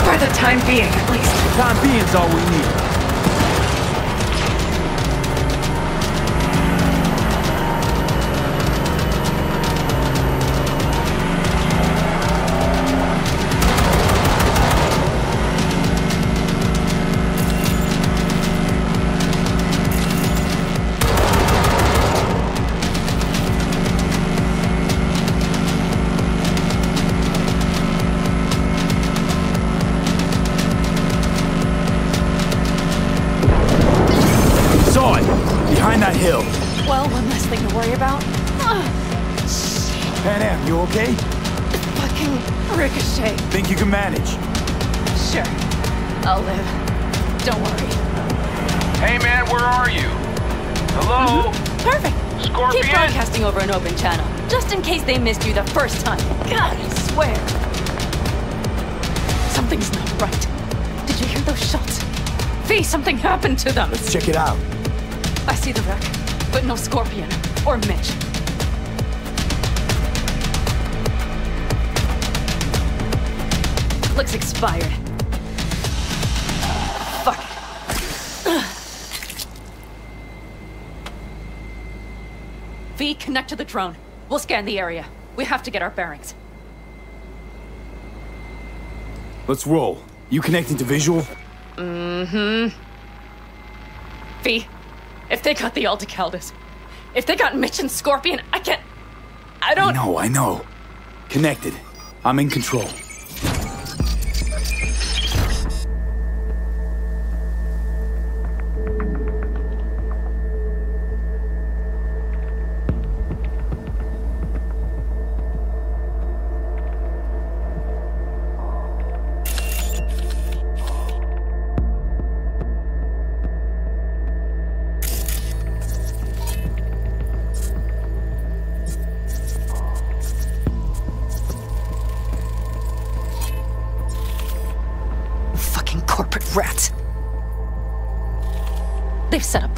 For the time being, at least. The time being's all we need. They missed you the first time. God, I swear. Something's not right. Did you hear those shots? V, something happened to them. Let's check it out. I see the wreck, but no Scorpion or Mitch. Looks expired. Fuck it. V, connect to the drone. We'll scan the area. We have to get our bearings. Let's roll. You connecting to visual? Mm-hmm. V, if they got the Aldecaldos, if they got Mitch and Scorpion, I can't... I don't... No, I know. Connected. I'm in control.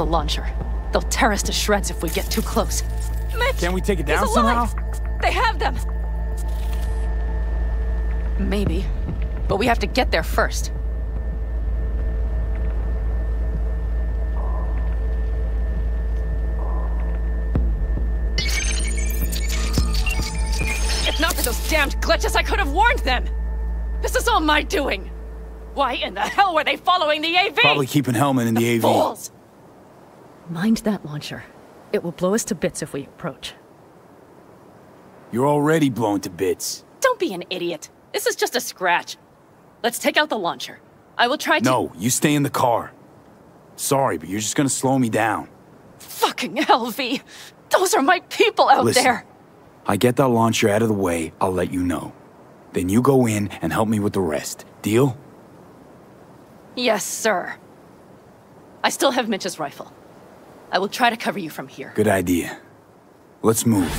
Launcher. They'll tear us to shreds if we get too close. Mitch! Can we take it down somehow? They have them! Maybe. But we have to get there first. If not for those damned glitches, I could have warned them! This is all my doing! Why in the hell were they following the A V? Probably keeping Hellman in the, the A V. Fools. Mind that launcher. It will blow us to bits if we approach. You're already blown to bits. Don't be an idiot. This is just a scratch. Let's take out the launcher. I will try to- No, you stay in the car. Sorry, but you're just gonna slow me down. Fucking hell, V. Those are my people out Listen, there. I get that launcher out of the way, I'll let you know. Then you go in and help me with the rest. Deal? Yes, sir. I still have Mitch's rifle. I will try to cover you from here. Good idea. Let's move.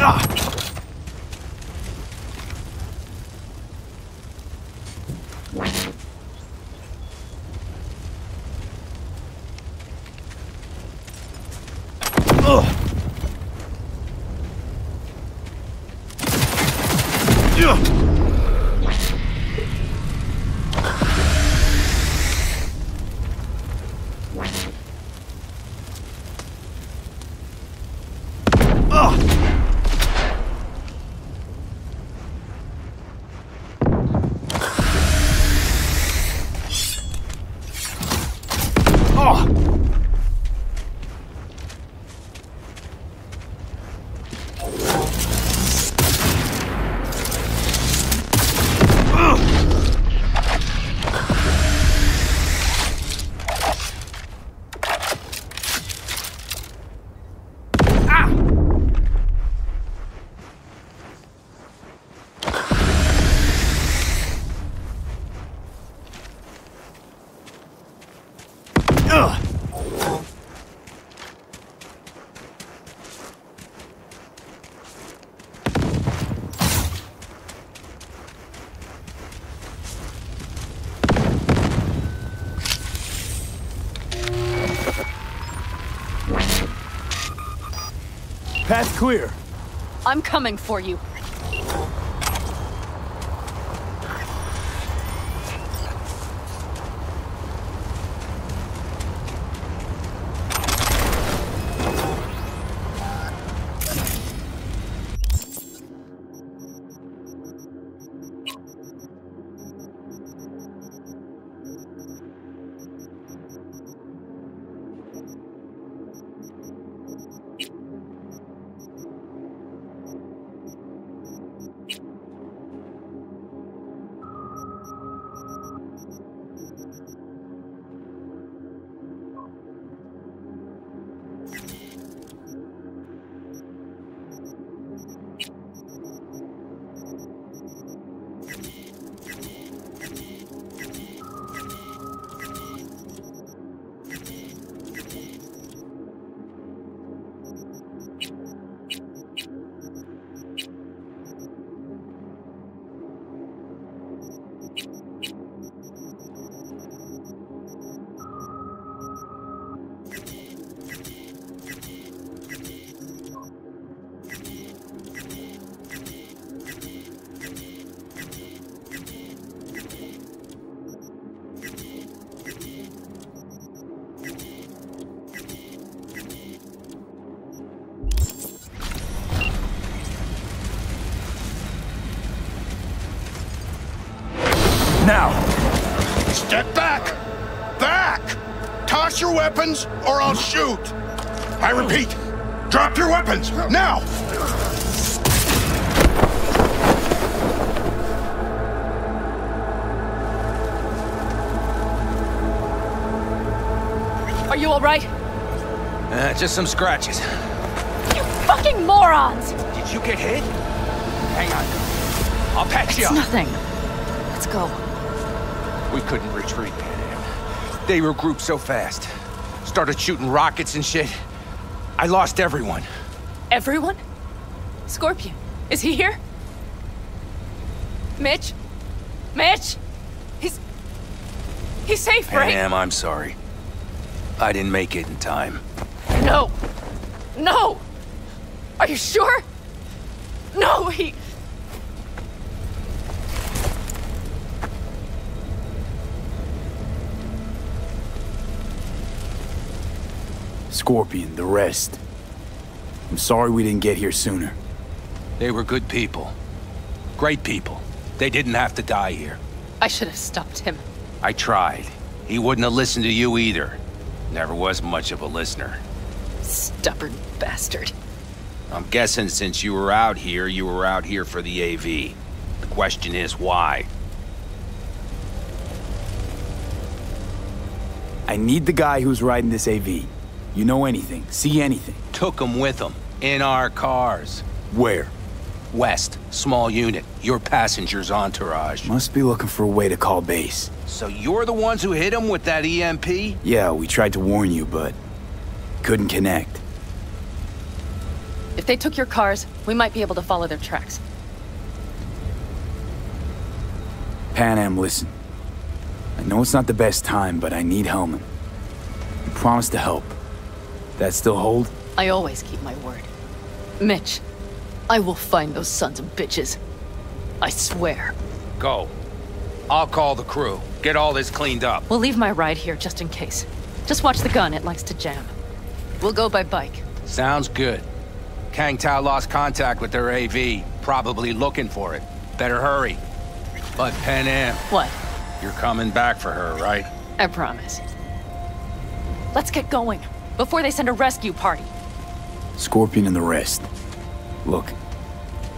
Ah! Path clear. I'm coming for you. Now! Step back! Back! Toss your weapons or I'll shoot! I repeat, drop your weapons! Now! Are you alright? Uh, just some scratches. You fucking morons! Did you get hit? Hang on. I'll patch you up. It's nothing. Let's go. We couldn't retreat, Pan Am. They regrouped so fast. Started shooting rockets and shit. I lost everyone. Everyone? Scorpion, is he here? Mitch? Mitch? He's... He's safe, Pan right? Pan Am, I'm sorry. I didn't make it in time. No! No! Are you sure? No, he... Scorpion, the rest. I'm sorry we didn't get here sooner. They were good people. Great people. They didn't have to die here. I should have stopped him. I tried. He wouldn't have listened to you either. Never was much of a listener. Stubborn bastard. I'm guessing since you were out here, you were out here for the A V. The question is why? I need the guy who's riding this A V. You know anything? See anything? Took them with them. In our cars. Where? West. Small unit. Your passenger's entourage. Must be looking for a way to call base. So you're the ones who hit him with that E M P? Yeah, we tried to warn you, but... couldn't connect. If they took your cars, we might be able to follow their tracks. Pan Am, listen. I know it's not the best time, but I need Hellman. You promised to help. That still hold? I always keep my word. Mitch, I will find those sons of bitches. I swear. Go. I'll call the crew. Get all this cleaned up. We'll leave my ride here just in case. Just watch the gun, it likes to jam. We'll go by bike. Sounds good. Kang Tao lost contact with their A V, probably looking for it. Better hurry. But Pan Am. What? You're coming back for her, right? I promise. Let's get going, before they send a rescue party. Scorpion and the rest. Look,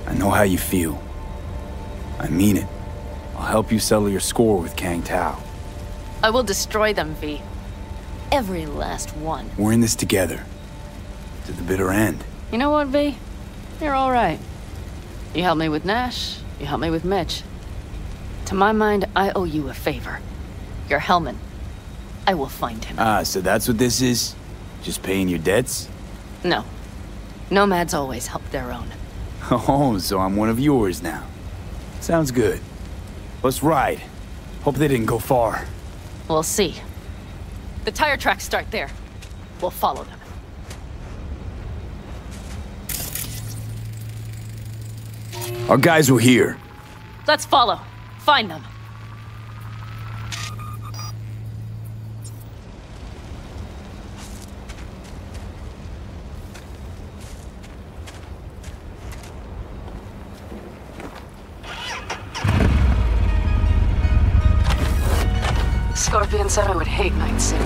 I know how you feel. I mean it. I'll help you settle your score with Kang Tao. I will destroy them, V. Every last one. We're in this together. To the bitter end. You know what, V? You're all right. You helped me with Nash. You helped me with Mitch. To my mind, I owe you a favor. You're Hellman. I will find him. Ah, so that's what this is? Just paying your debts? No. Nomads always help their own. Oh, so I'm one of yours now. Sounds good. Let's ride. Hope they didn't go far. We'll see. The tire tracks start there. We'll follow them. Our guys were here. Let's follow. Find them. Scorpion said I would hate Night City.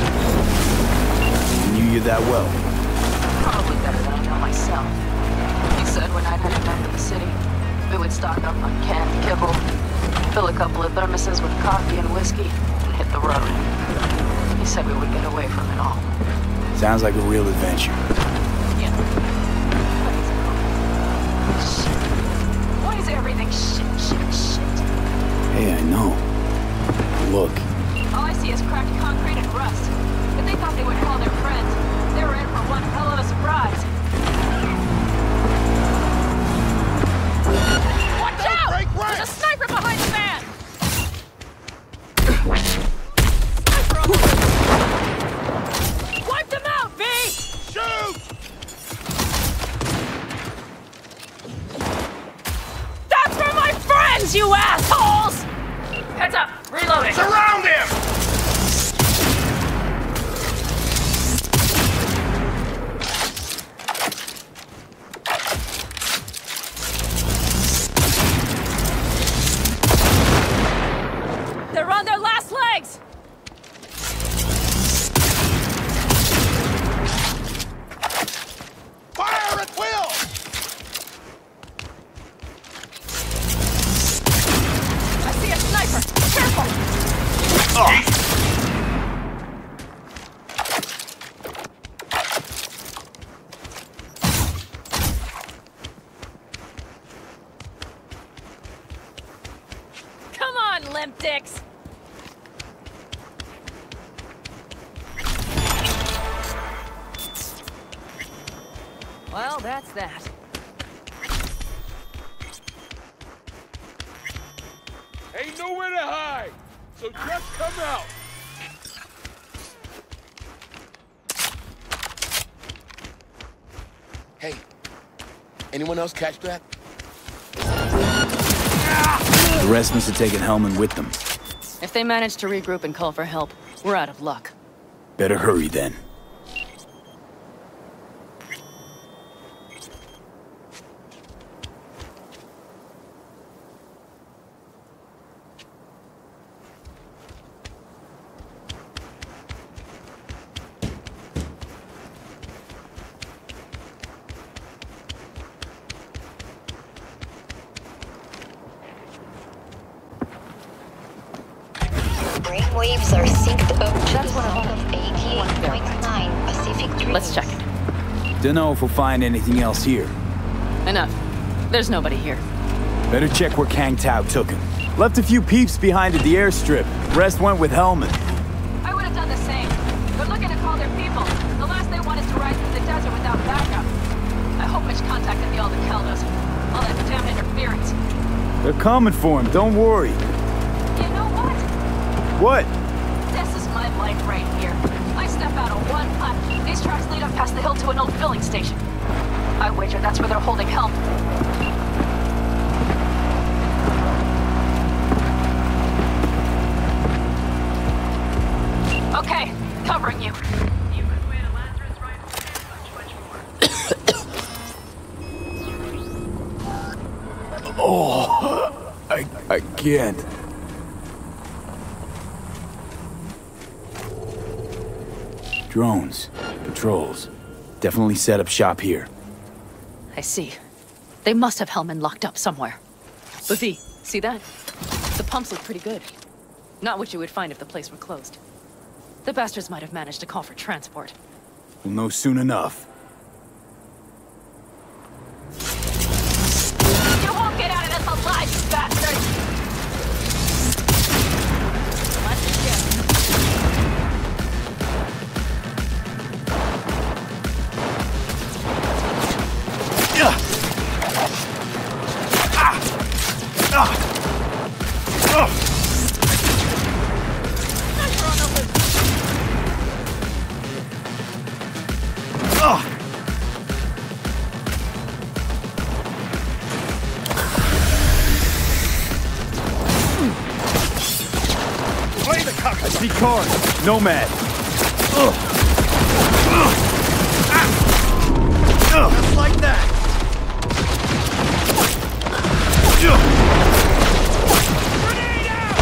He knew you that well. Probably better than I know myself. He said when I headed back to the city, we would stock up on canned kibble, fill a couple of thermoses with coffee and whiskey, and hit the road. He said we would get away from it all. Sounds like a real adventure. Yeah. Shit. Why is everything shit, shit, shit? Hey, I know. Look. All I see is cracked concrete and rust. But they thought they would call their friends. They were in for one hell of a surprise. Watch Don't out! Break right. There's a sniper behind the van! Wipe them out, V! Shoot! That's for my friends, you assholes! Heads up! Reloading! Surround him! Anyone else catch that? The rest must have taken Hellman with them. If they manage to regroup and call for help, we're out of luck. Better hurry then. Don't know if we'll find anything else here. Enough. There's nobody here. Better check where Kang Tao took him. Left a few peeps behind at the airstrip. Rest went with Hellman. I would have done the same. They're looking to call their people. The last they want is to ride through the desert without backup. I hope Mitch contacts They're coming for him, don't worry. You know what? What? This is my life right here. I step out of one pot, these tracks lead up past the hill to an old filling station. I wager that's where they're holding help. Okay, covering you. Oh, I, I can't. Drones, patrols. Definitely set up shop here. I see. They must have Hellman locked up somewhere. Buffy, see that? The pumps look pretty good. Not what you would find if the place were closed. The bastards might have managed to call for transport. We'll know soon enough. You won't get out of this alive, you bastards! Let's get. Nomad. Ugh. Ugh. Ah. Ugh. Just like that. Grenade out!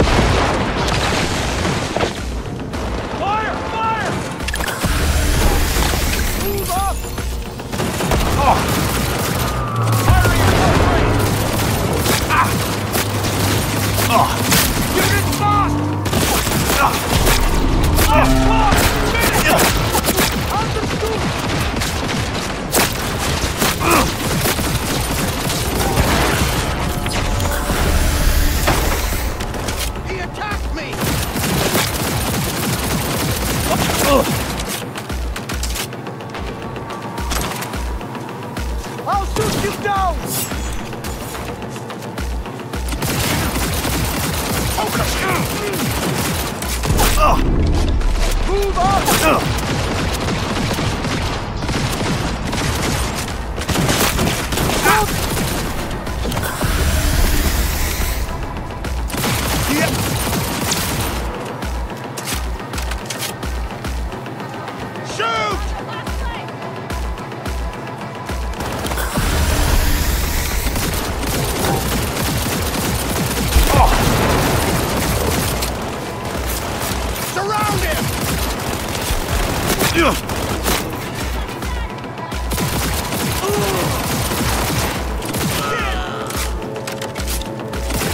Fire! Fire! Move up! Oh. Fire in your brain! Ah! Oh. You're getting lost! Ah. Oh, come on, finish it! Out the scoop! He attacked me! I'll shoot you down! Open up! Move on! Out! Shoot! Oh. Surround him!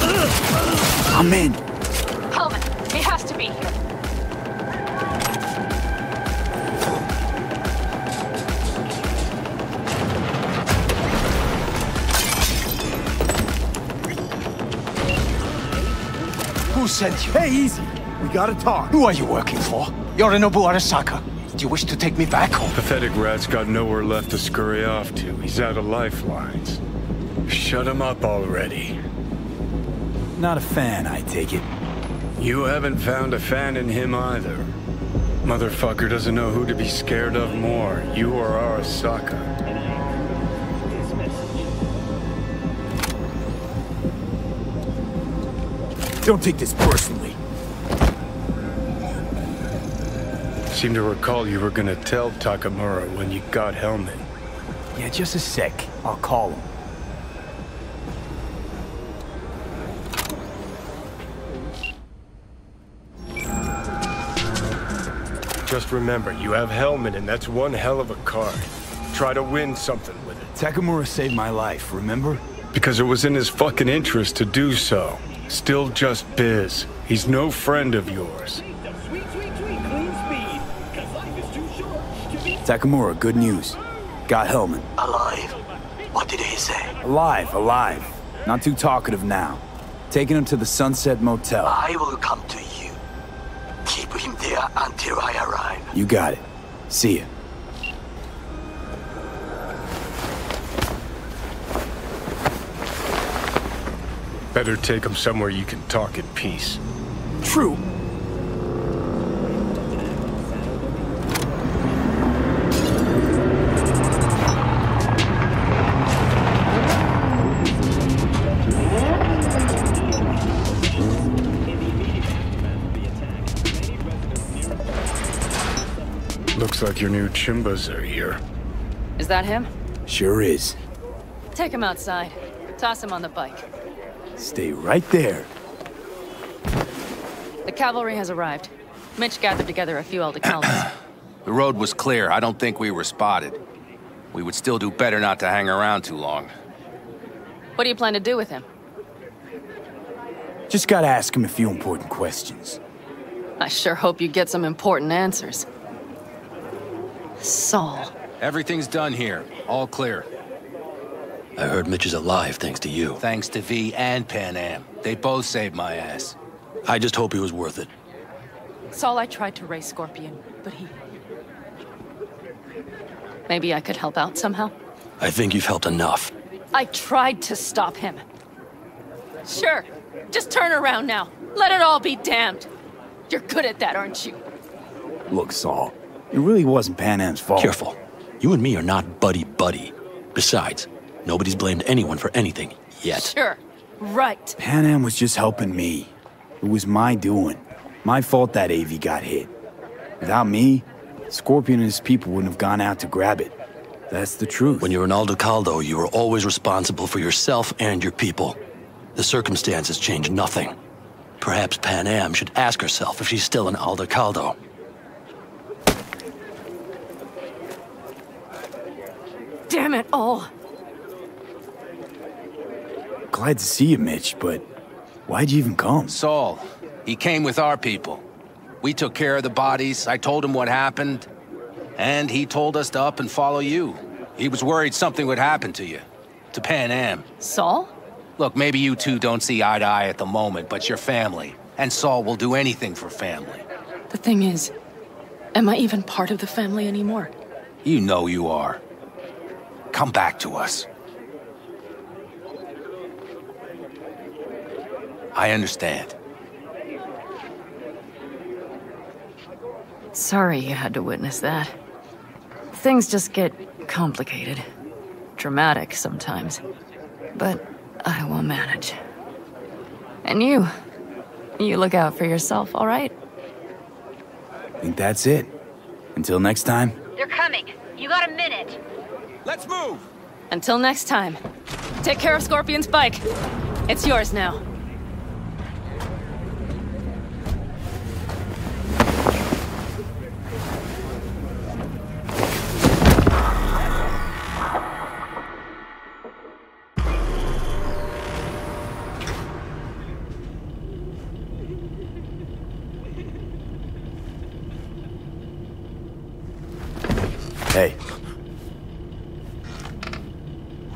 Ugh! I'm in. Hellman, he has to be here. Who sent you? Hey, easy. We gotta talk. Who are you working for? Yorinobu Arasaka. Do you wish to take me back home? Pathetic rat's got nowhere left to scurry off to. He's out of lifelines. Shut him up already. Not a fan, I take it. You haven't found a fan in him either. Motherfucker doesn't know who to be scared of more, you or Arasaka. Don't take this personally. I seem to recall you were gonna tell Takamura when you got Hellman. Yeah, just a sec. I'll call him. Just remember, you have Hellman and that's one hell of a card. Try to win something with it. Takamura saved my life, remember? Because it was in his fucking interest to do so. Still just biz. He's no friend of yours. Takamura, good news. Got Hellman. Alive? What did he say? Alive, alive. Not too talkative now. Taking him to the Sunset Motel. I will come to you. Keep him there until I arrive. You got it. See ya. Better take him somewhere you can talk in peace. True. Looks like your new Chimbas are here. Is that him? Sure is. Take him outside. Toss him on the bike. Stay right there. The cavalry has arrived. Mitch gathered together a few Aldecaldos. The road was clear. I don't think we were spotted. We would still do better not to hang around too long. What do you plan to do with him? Just gotta ask him a few important questions. I sure hope you get some important answers. Saul. Everything's done here. All clear. I heard Mitch is alive thanks to you. Thanks to V and Pan Am. They both saved my ass. I just hope he was worth it. Saul, I tried to raise Scorpion, but he... Maybe I could help out somehow? I think you've helped enough. I tried to stop him. Sure. Just turn around now. Let it all be damned. You're good at that, aren't you? Look, Saul. It really wasn't Pan Am's fault. Careful. You and me are not buddy-buddy. Besides, nobody's blamed anyone for anything yet. Sure. Right. Pan Am was just helping me. It was my doing. My fault that A V got hit. Without me, Scorpion and his people wouldn't have gone out to grab it. That's the truth. When you're an Aldecaldo, you are always responsible for yourself and your people. The circumstances change nothing. Perhaps Pan Am should ask herself if she's still an Aldecaldo. Damn it all! Glad to see you, Mitch, but why'd you even come? Saul, he came with our people. We took care of the bodies, I told him what happened, and he told us to up and follow you. He was worried something would happen to you, to Pan Am. Saul? Look, maybe you two don't see eye to eye at the moment, but you're family, and Saul will do anything for family. The thing is, am I even part of the family anymore? You know you are. Come back to us. I understand. Sorry you had to witness that. Things just get complicated. Dramatic sometimes. But I will manage. And you. You look out for yourself, all right? I think that's it. Until next time. They're coming. You got a minute. Let's move! Until next time. Take care of Scorpion's bike. It's yours now.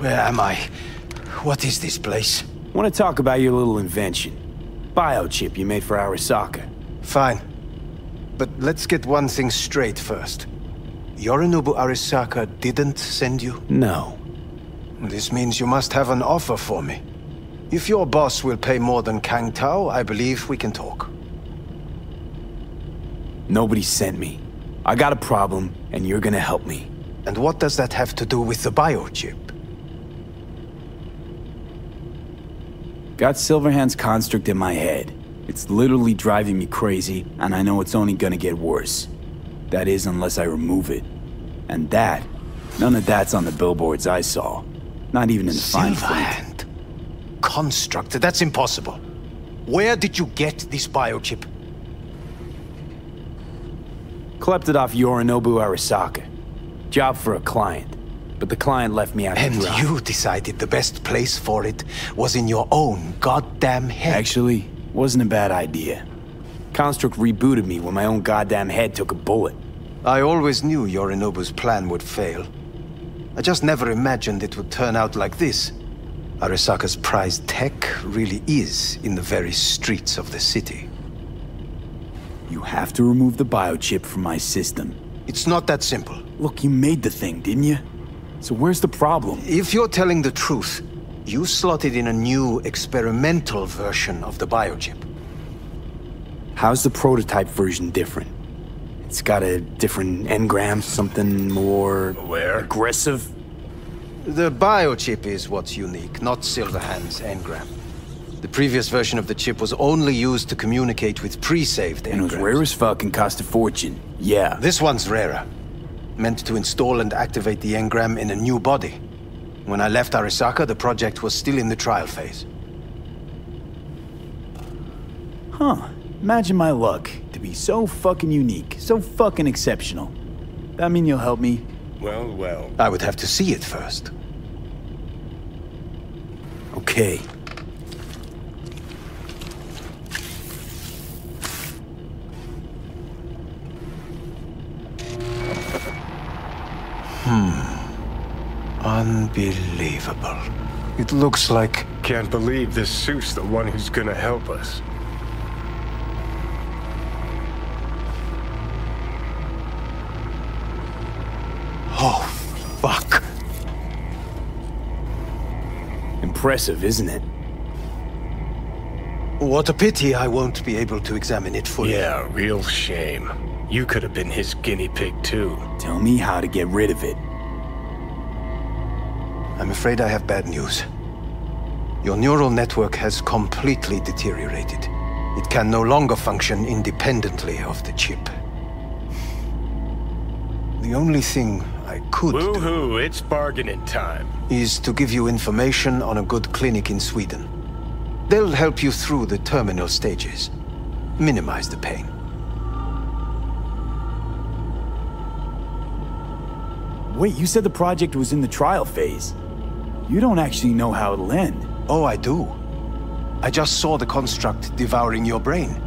Am I? What is this place? Want to talk about your little invention. Biochip you made for Arasaka. Fine. But let's get one thing straight first. Yorinobu Arasaka didn't send you? No. This means you must have an offer for me. If your boss will pay more than Kang Tao, I believe we can talk. Nobody sent me. I got a problem, and you're gonna help me. And what does that have to do with the biochip? Got Silverhand's construct in my head. It's literally driving me crazy, and I know it's only gonna get worse. That is, unless I remove it. And that, none of that's on the billboards I saw. Not even in the fine print. Silverhand? Construct? That's impossible. Where did you get this biochip? Clept it off Yorinobu Arasaka. Job for a client. But the client left me out to dry. And you decided the best place for it was in your own goddamn head. Actually, wasn't a bad idea. Construct rebooted me when my own goddamn head took a bullet. I always knew Yorinobu's plan would fail. I just never imagined it would turn out like this. Arasaka's prized tech really is in the very streets of the city. You have to remove the biochip from my system. It's not that simple. Look, you made the thing, didn't you? So where's the problem? If you're telling the truth, You slotted in a new experimental version of the biochip. How's the prototype version different? It's got a different engram, something more... Where? Aggressive? The biochip is what's unique, not Silverhand's engram. The previous version of the chip was only used to communicate with pre-saved engrams. And it was rare as fuck and cost a fortune. Yeah. This one's rarer. Meant to install and activate the engram in a new body. When I left Arasaka, the project was still in the trial phase. Huh. Imagine my luck. To be so fucking unique, so fucking exceptional. That mean you'll help me? Well, well... I would have to see it first. Okay. Hmm. Unbelievable. It looks like... Can't believe this suit's the one who's gonna help us. Oh, fuck. Impressive, isn't it? What a pity I won't be able to examine it fully. Yeah, real shame. You could have been his guinea pig, too. Tell me how to get rid of it. I'm afraid I have bad news. Your neural network has completely deteriorated. It can no longer function independently of the chip. The only thing I could do... Woo-hoo, it's bargaining time. ...is to give you information on a good clinic in Sweden. They'll help you through the terminal stages. Minimize the pain. Wait, you said the project was in the trial phase. You don't actually know how it'll end. Oh, I do. I just saw the construct devouring your brain.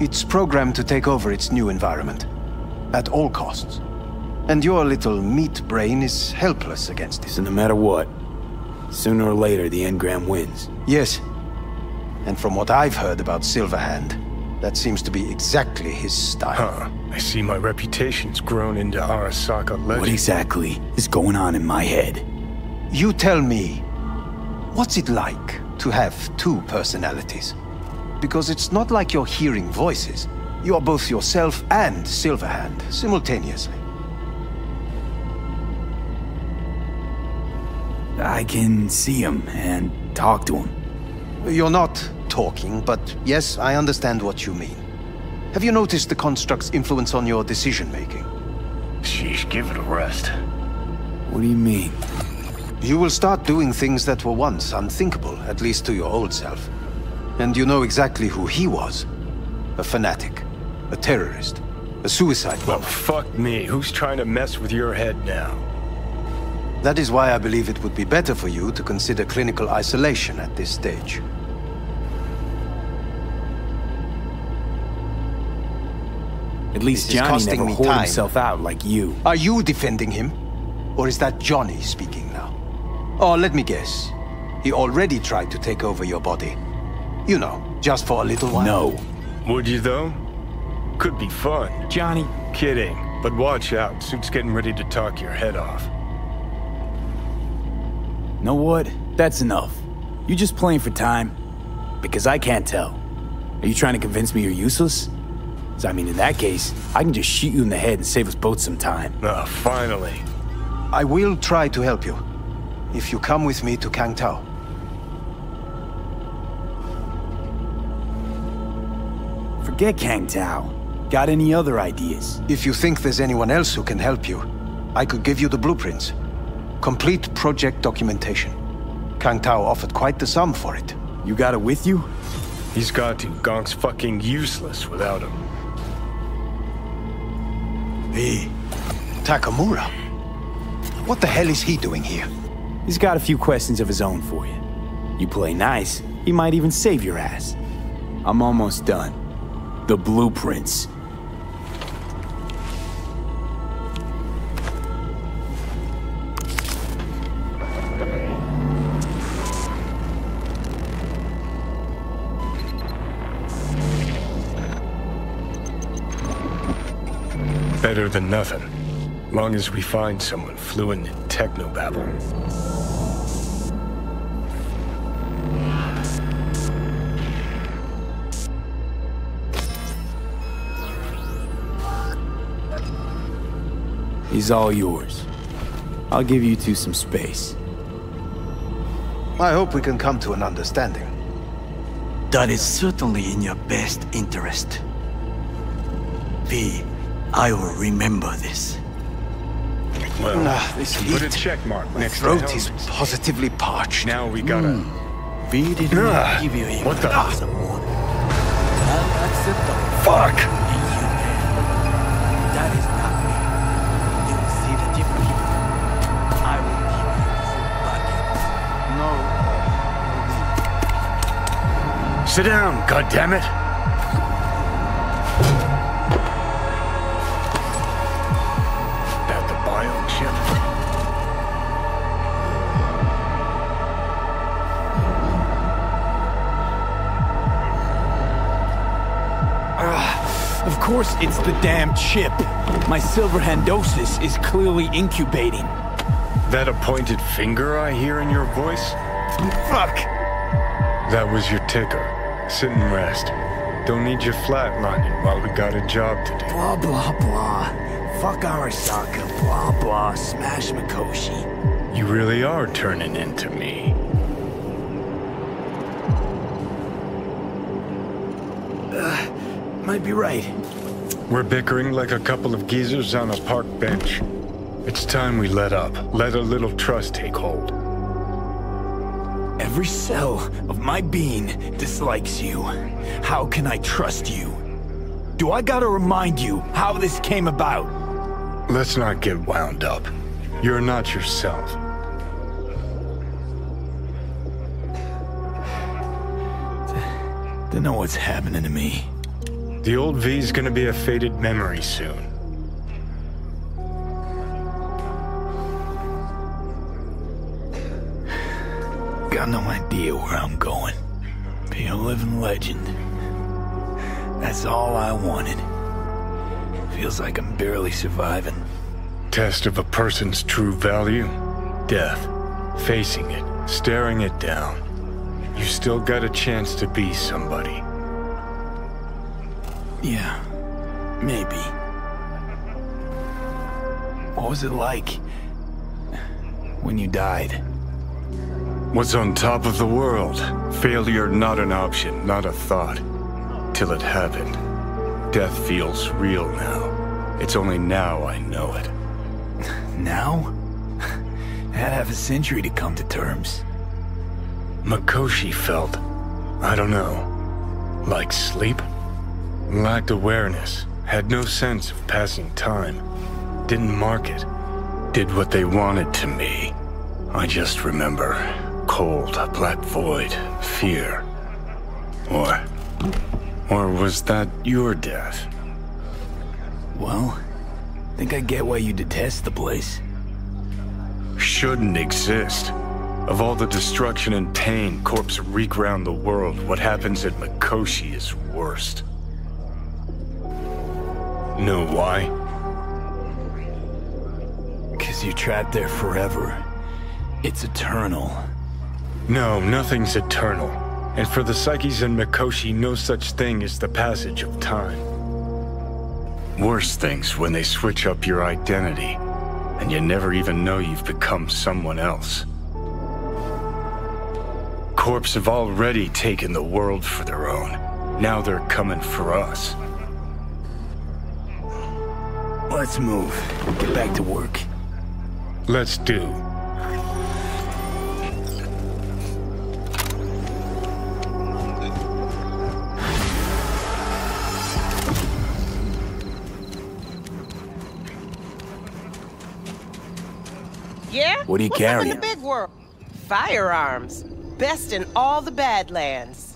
It's programmed to take over its new environment. At all costs. And your little meat brain is helpless against it. So no matter what, sooner or later the engram wins. Yes. And from what I've heard about Silverhand, that seems to be exactly his style. Huh. I see my reputation's grown into Arasaka legend. What exactly is going on in my head? You tell me, what's it like to have two personalities? Because it's not like you're hearing voices. You are both yourself and Silverhand simultaneously. I can see him and talk to him. You're not... talking, but yes, I understand what you mean. Have you noticed the construct's influence on your decision-making? Sheesh, give it a rest. What do you mean? You will start doing things that were once unthinkable, at least to your old self. And you know exactly who he was. A fanatic, a terrorist, a suicide bomber. Well, fuck me. Who's trying to mess with your head now? That is why I believe it would be better for you to consider clinical isolation at this stage. At least Johnny never whored himself out like you. Are you defending him? Or is that Johnny speaking now? Oh, let me guess. He already tried to take over your body. You know, just for a little while. No. Would you, though? Could be fun. Johnny. Kidding. But watch out. Suit's getting ready to talk your head off. Know what? That's enough. You just playing for time? Because I can't tell. Are you trying to convince me you're useless? So, I mean, in that case, I can just shoot you in the head and save us both some time. Oh, finally. I will try to help you, if you come with me to Kang Tao. Forget Kang Tao. Got any other ideas? If you think there's anyone else who can help you, I could give you the blueprints. Complete project documentation. Kang Tao offered quite the sum for it. You got it with you? He's got to. Gonk's fucking useless without him. Hey, Takamura? What the hell is he doing here? He's got a few questions of his own for you. You play nice, he might even save your ass. I'm almost done. The blueprints. Better than nothing, long as we find someone fluent in technobabble. is all yours. I'll give you two some space. I hope we can come to an understanding. That is certainly in your best interest. V, I will remember this. Well, nah, this heat. Put a check mark. My next throat is positively parched. Now we gotta... Mm. V did nah. not give you even what the... I'll accept the... Fuck! That is not me. You will see the different people. I will keep you from buckets. No. no. Sit down, goddammit. Of course it's the damn chip. My silverhandosis is clearly incubating. That appointed finger I hear in your voice? Fuck! That was your ticker. Sit and rest. Don't need you flatlining while we got a job to do. Blah, blah, blah. Fuck Arasaka, blah, blah. Smash Mikoshi. You really are turning into me. Uh, might be right. We're bickering like a couple of geezers on a park bench. It's time we let up. Let a little trust take hold. Every cell of my being dislikes you. How can I trust you? Do I gotta remind you how this came about? Let's not get wound up. You're not yourself. Don't know what's happening to me. The old V's gonna be a faded memory soon. Got no idea where I'm going. Be a living legend. That's all I wanted. Feels like I'm barely surviving. Test of a person's true value? Death. Facing it. Staring it down. You still got a chance to be somebody. Yeah, maybe. What was it like when you died? What's on top of the world? Failure not an option, not a thought. Till it happened. Death feels real now. It's only now I know it. Now? Had half a century to come to terms. Mikoshi felt, I don't know, like sleep? Lacked awareness, had no sense of passing time, didn't mark it, did what they wanted to me. I just remember cold, black void, fear. Or, or was that your death? Well, I think I get why you detest the place. Shouldn't exist. Of all the destruction and pain corpse wreak round the world, what happens at Mikoshi is worst. Know why? Because you're trapped there forever. It's eternal. No, nothing's eternal. And for the psyches in Mikoshi, no such thing as the passage of time. Worse things when they switch up your identity, and you never even know you've become someone else. Corps have already taken the world for their own. Now they're coming for us. Let's move. Get back to work. Let's do. Yeah? What are you What's carrying? Up in the big world? Firearms. Best in all the Badlands.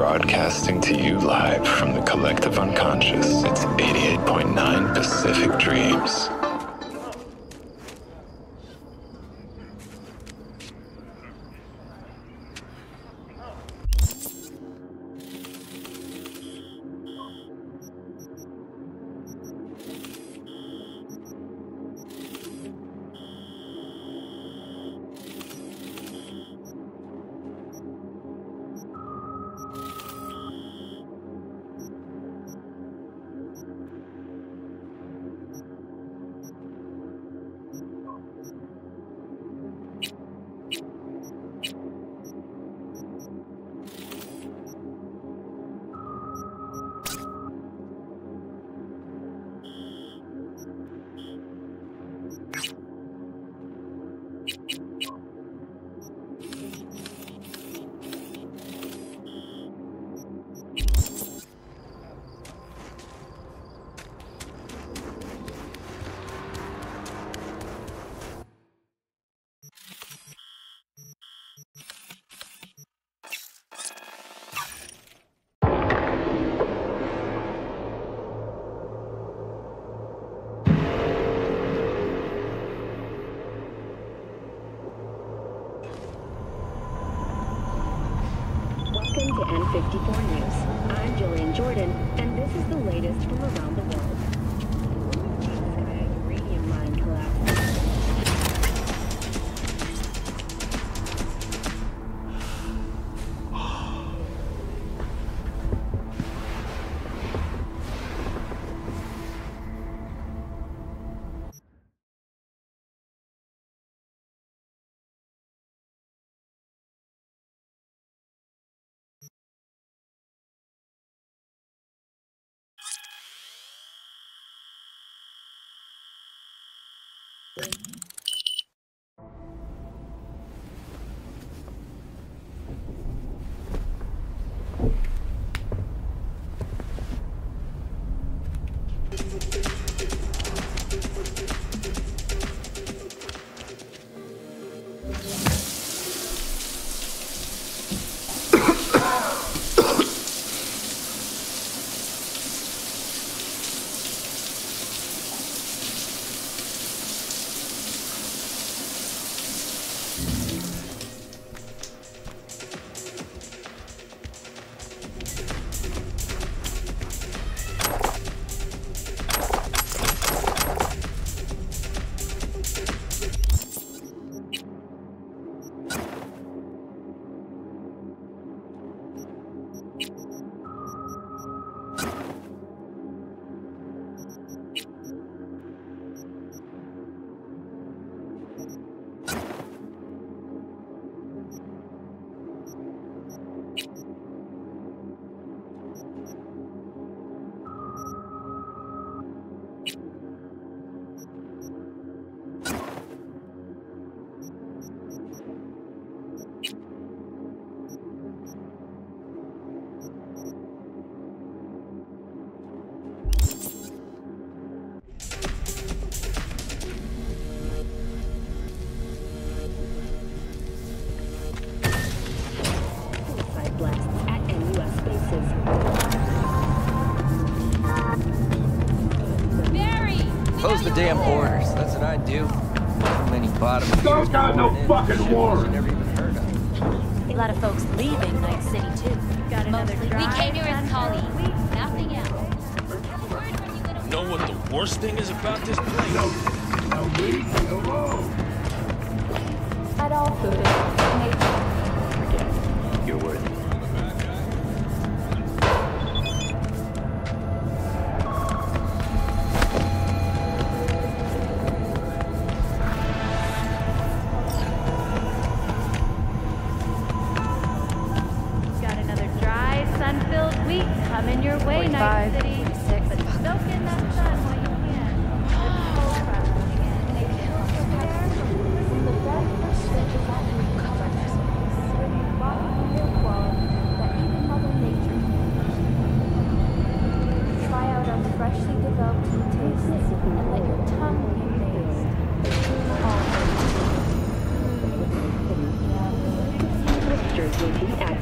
Broadcasting to you live from the collective unconscious. It's eighty-eight point nine Pacific Dreams. Damn orders, that's what I do. Too many bottom. Don't got no fucking war. Never even heard of. A lot of folks leaving Night City too. Got another drive. We came here as colleagues, nothing else. Know what the worst thing is about this place? No, no weed, no low. I'd also forget your word. Thank you.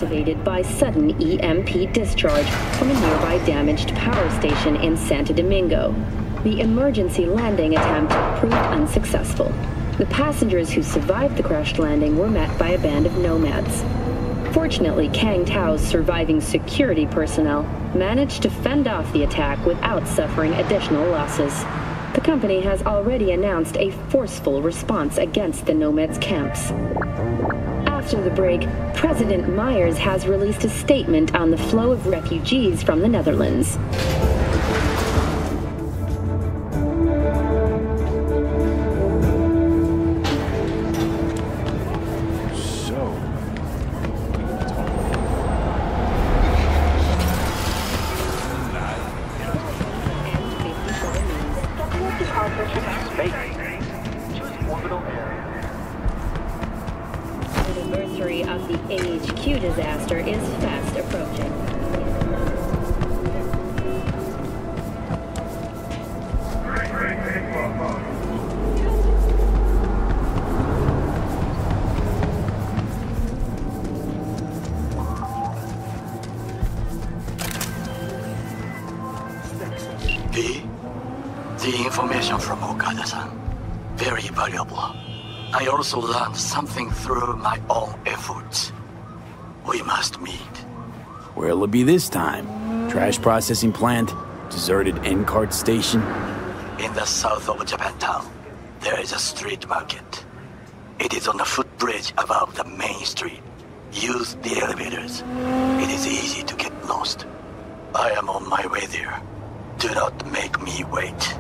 activated by sudden E M P discharge from a nearby damaged power station in Santa Domingo. The emergency landing attempt proved unsuccessful. The passengers who survived the crashed landing were met by a band of nomads. Fortunately, Kang Tao's surviving security personnel managed to fend off the attack without suffering additional losses. The company has already announced a forceful response against the nomads' camps. After the break, President Myers has released a statement on the flow of refugees from the Netherlands. I also learned something through my own efforts. We must meet. Where'll it be this time? Trash processing plant? Deserted N-cart station? In the south of Japantown, there is a street market. It is on the footbridge above the main street. Use the elevators. It is easy to get lost. I am on my way there. Do not make me wait.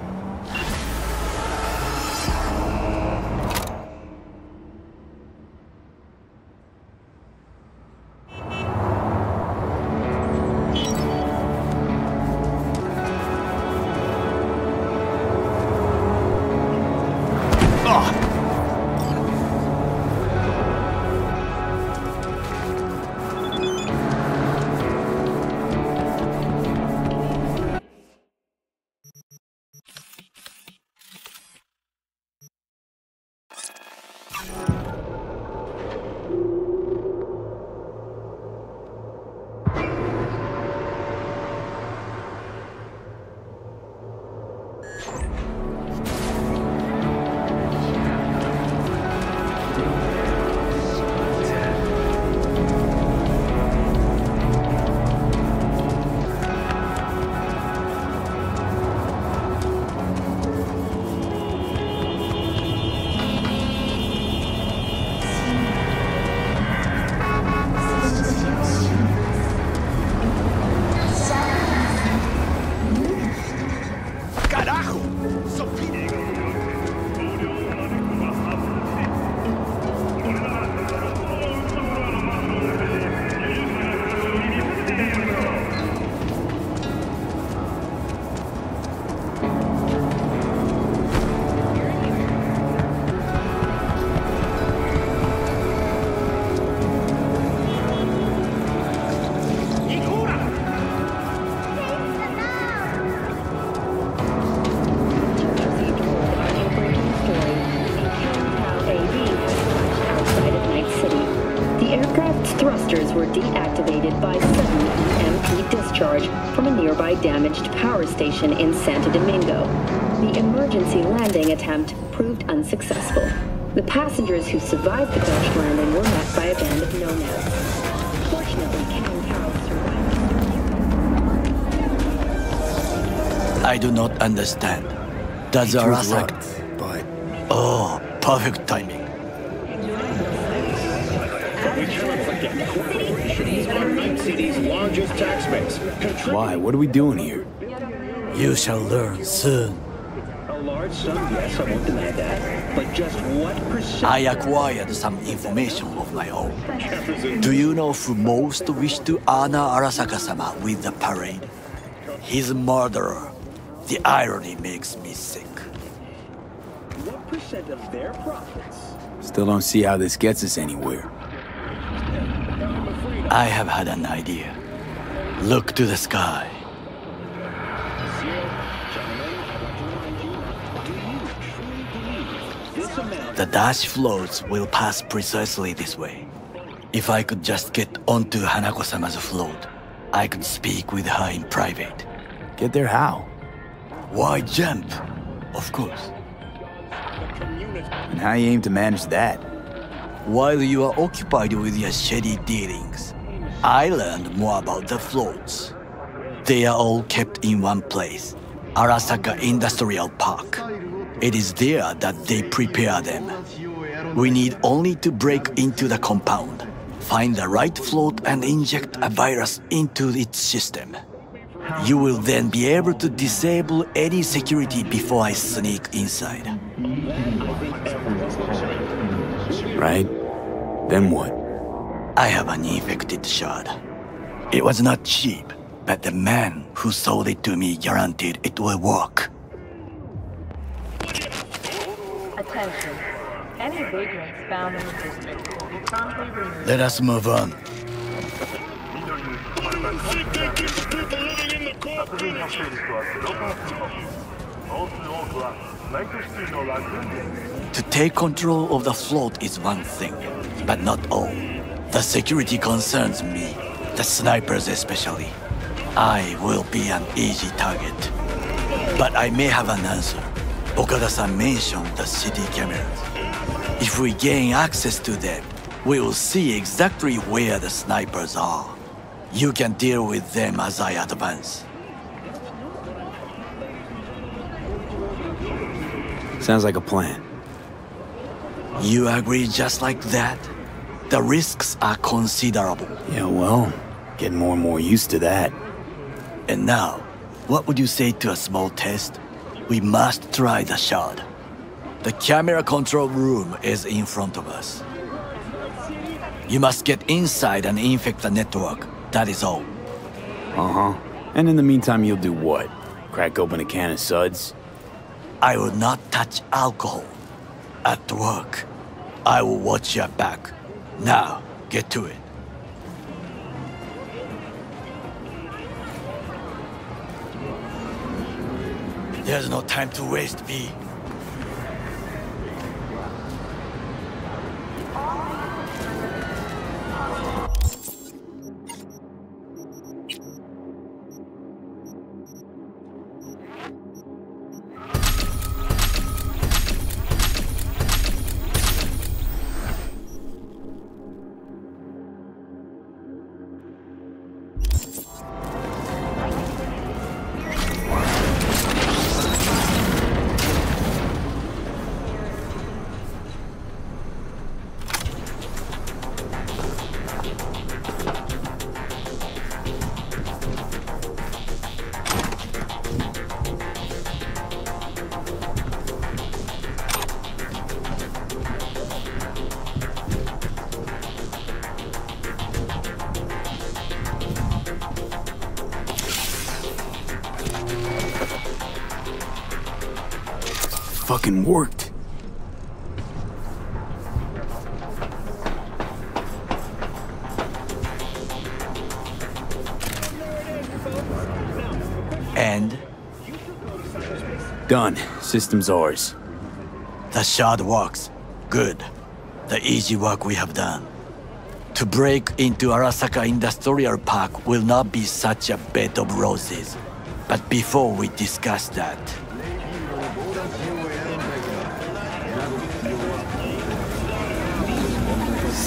Station in Santo Domingo. The emergency landing attempt proved unsuccessful. The passengers who survived the crash landing were met by a band of nomads. Fortunately, Kang Tao survived. I do not understand. Does Arasaka... But... Oh, perfect timing. Night City's largest tax base. Why? What are we doing here? You shall learn soon. A large sum, yes, I won't deny that. But just what percent... I acquired some information of my own. Do you know who most wished to honor Arasaka-sama with the parade? His murderer. The irony makes me sick. What percent of their profits? Still don't see how this gets us anywhere. I have had an idea. Look to the sky. The dash floats will pass precisely this way. If I could just get onto Hanako-sama's float, I could speak with her in private. Get there how? Why jump? Of course. And how you aim to manage that? While you are occupied with your shady dealings, I learned more about the floats. They are all kept in one place, Arasaka Industrial Park. It is there that they prepare them. We need only to break into the compound, find the right float and inject a virus into its system. You will then be able to disable any security before I sneak inside. Right? Then what? I have an infected shard. It was not cheap, but the man who sold it to me guaranteed it will work. Attention. Any vagrants found in the district will be promptly removed. Let us move on. To take control of the float is one thing, but not all. The security concerns me, the snipers especially. I will be an easy target. But I may have an answer. Okada-san mentioned the city cameras. If we gain access to them, we will see exactly where the snipers are. You can deal with them as I advance. Sounds like a plan. You agree just like that? The risks are considerable. Yeah, well, getting more and more used to that. And now, what would you say to a small test? We must try the shard. The camera control room is in front of us. You must get inside and infect the network. That is all. Uh-huh. And in the meantime, you'll do what? Crack open a can of suds? I will not touch alcohol. At work, I will watch your back. Now, get to it. There's no time to waste, V. Fucking worked. And? Done. System's ours. The shard works. Good. The easy work we have done. To break into Arasaka Industrial Park will not be such a bed of roses. But before we discuss that,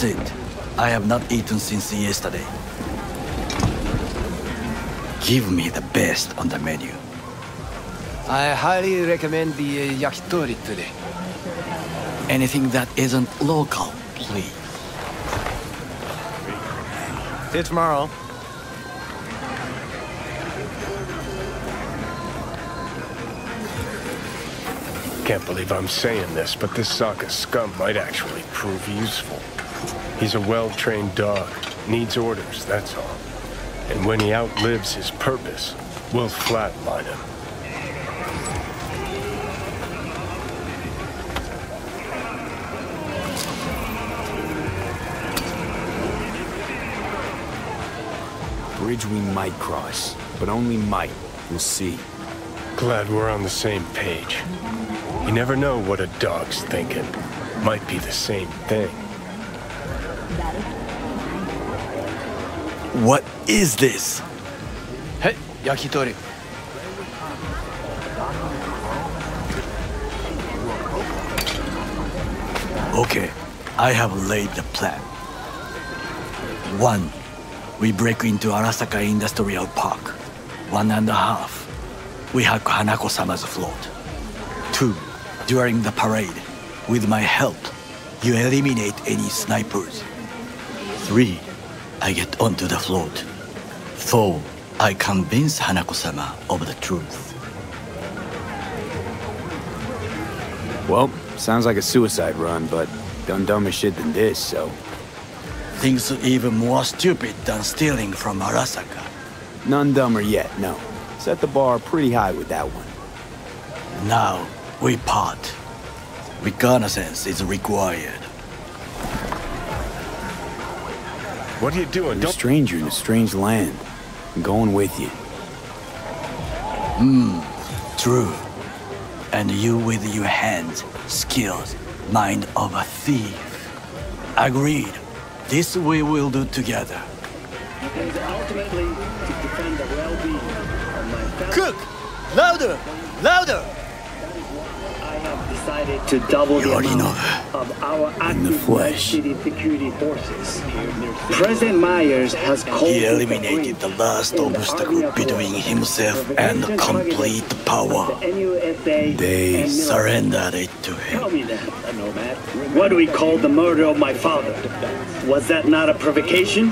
sit. I have not eaten since yesterday. Give me the best on the menu. I highly recommend the uh, yakitori today. Anything that isn't local, please. See tomorrow. Can't believe I'm saying this, but this Saka scum might actually prove useful. He's a well-trained dog, needs orders, that's all. And when he outlives his purpose, we'll flatline him. Bridge we might cross, but only might. We'll see. Glad we're on the same page. You never know what a dog's thinking. Might be the same thing. What is this? Hey, yakitori. Okay, I have laid the plan. One, we break into Arasaka Industrial Park. One and a half, we hack Hanako-sama's float. Two, during the parade, with my help, you eliminate any snipers. Three, I get onto the float. Four, I convince Hanako-sama of the truth. Well, sounds like a suicide run, but done dumber shit than this, so... Things are even more stupid than stealing from Arasaka. None dumber yet, no. Set the bar pretty high with that one. Now, we part. Reconnaissance is required. What are you doing? You're a stranger in a strange land. I'm going with you. Hmm, true. And you with your hands, skills, mind of a thief. Agreed. This we will do together. And ultimately, to defend the well-being of my family. Cook! Louder! Louder! That is why I have decided to double the amount of our active Night City security forces. President Myers has called He eliminated the last obstacle between himself and the complete power. They surrendered it to him. Tell me that. What do we call the murder of my father? Was that not a provocation?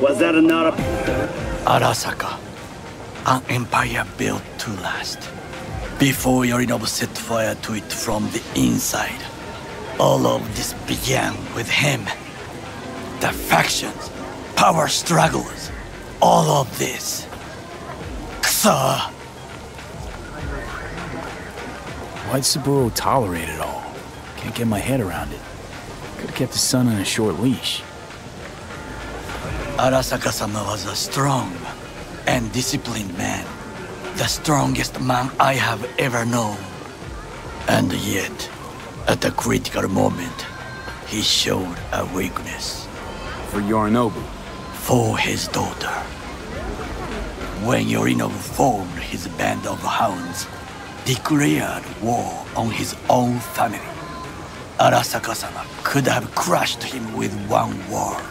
Was that another... Arasaka, an empire built to last. Before Yorinobu set fire to it from the inside, all of this began with him. The factions, power struggles, all of this. Ksa! Why'd Saburo tolerate it all? Can't get my head around it. Could've kept his son on a short leash. Arasaka-sama was a strong and disciplined man. The strongest man I have ever known. And yet, at a critical moment, he showed a weakness. For Yorinobu? For his daughter. When Yorinobu formed his band of hounds, declared war on his own family, Arasaka-sama could have crushed him with one word.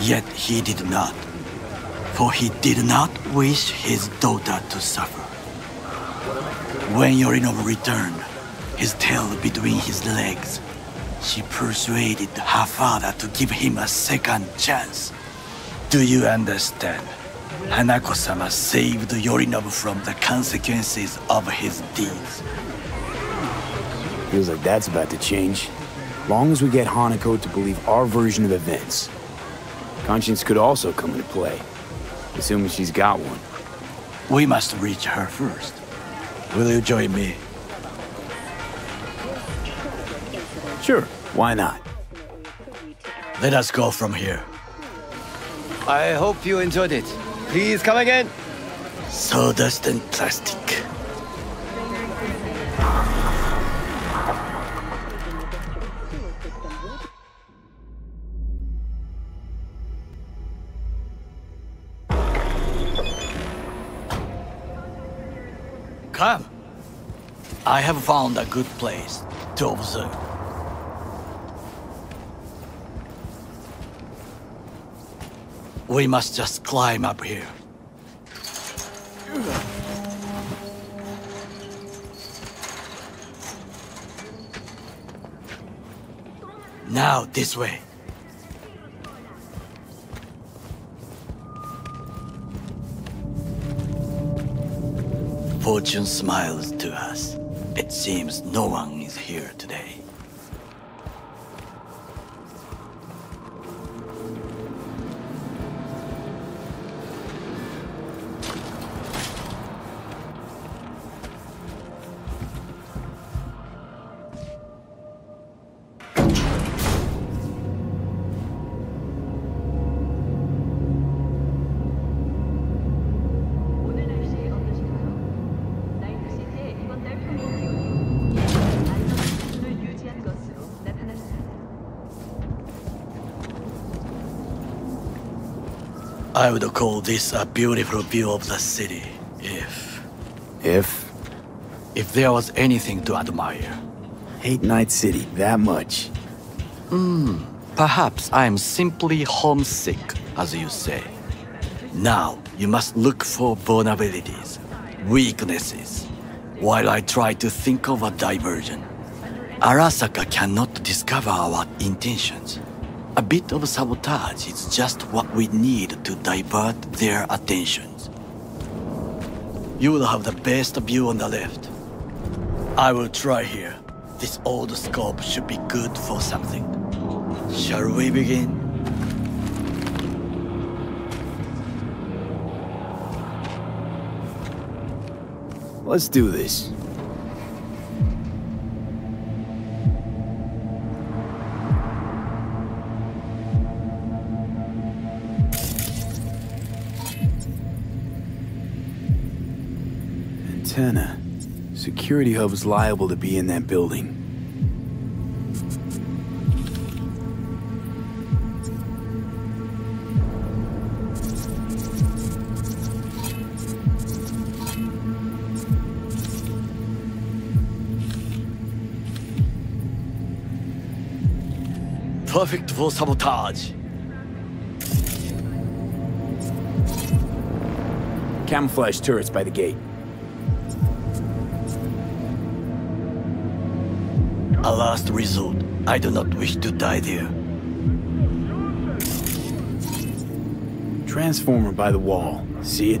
Yet he did not, for he did not wish his daughter to suffer. When Yorinobu returned, his tail between his legs, she persuaded her father to give him a second chance. Do you understand? Hanako-sama saved Yorinobu from the consequences of his deeds. Feels like that's about to change. Long as we get Hanako to believe our version of events. Conscience could also come into play, assuming she's got one. We must reach her first. Will you join me? Sure, why not? Let us go from here. I hope you enjoyed it. Please come again. Sawdust and plastic. Come. I have found a good place to observe. We must just climb up here. Now, this way. Fortune smiles to us. It seems no one is here today. I would call this a beautiful view of the city, if... If? If there was anything to admire. Hate Night City that much. Hmm, perhaps I am simply homesick, as you say. Now, you must look for vulnerabilities, weaknesses, while I try to think of a diversion. Arasaka cannot discover our intentions. A bit of sabotage is just what we need to divert their attentions. You will have the best view on the left. I will try here. This old scope should be good for something. Shall we begin? Let's do this. Antenna. Security hub's liable to be in that building. Perfect for sabotage. Camouflage turrets by the gate. A last resort. I do not wish to die there. Transformer by the wall. See it?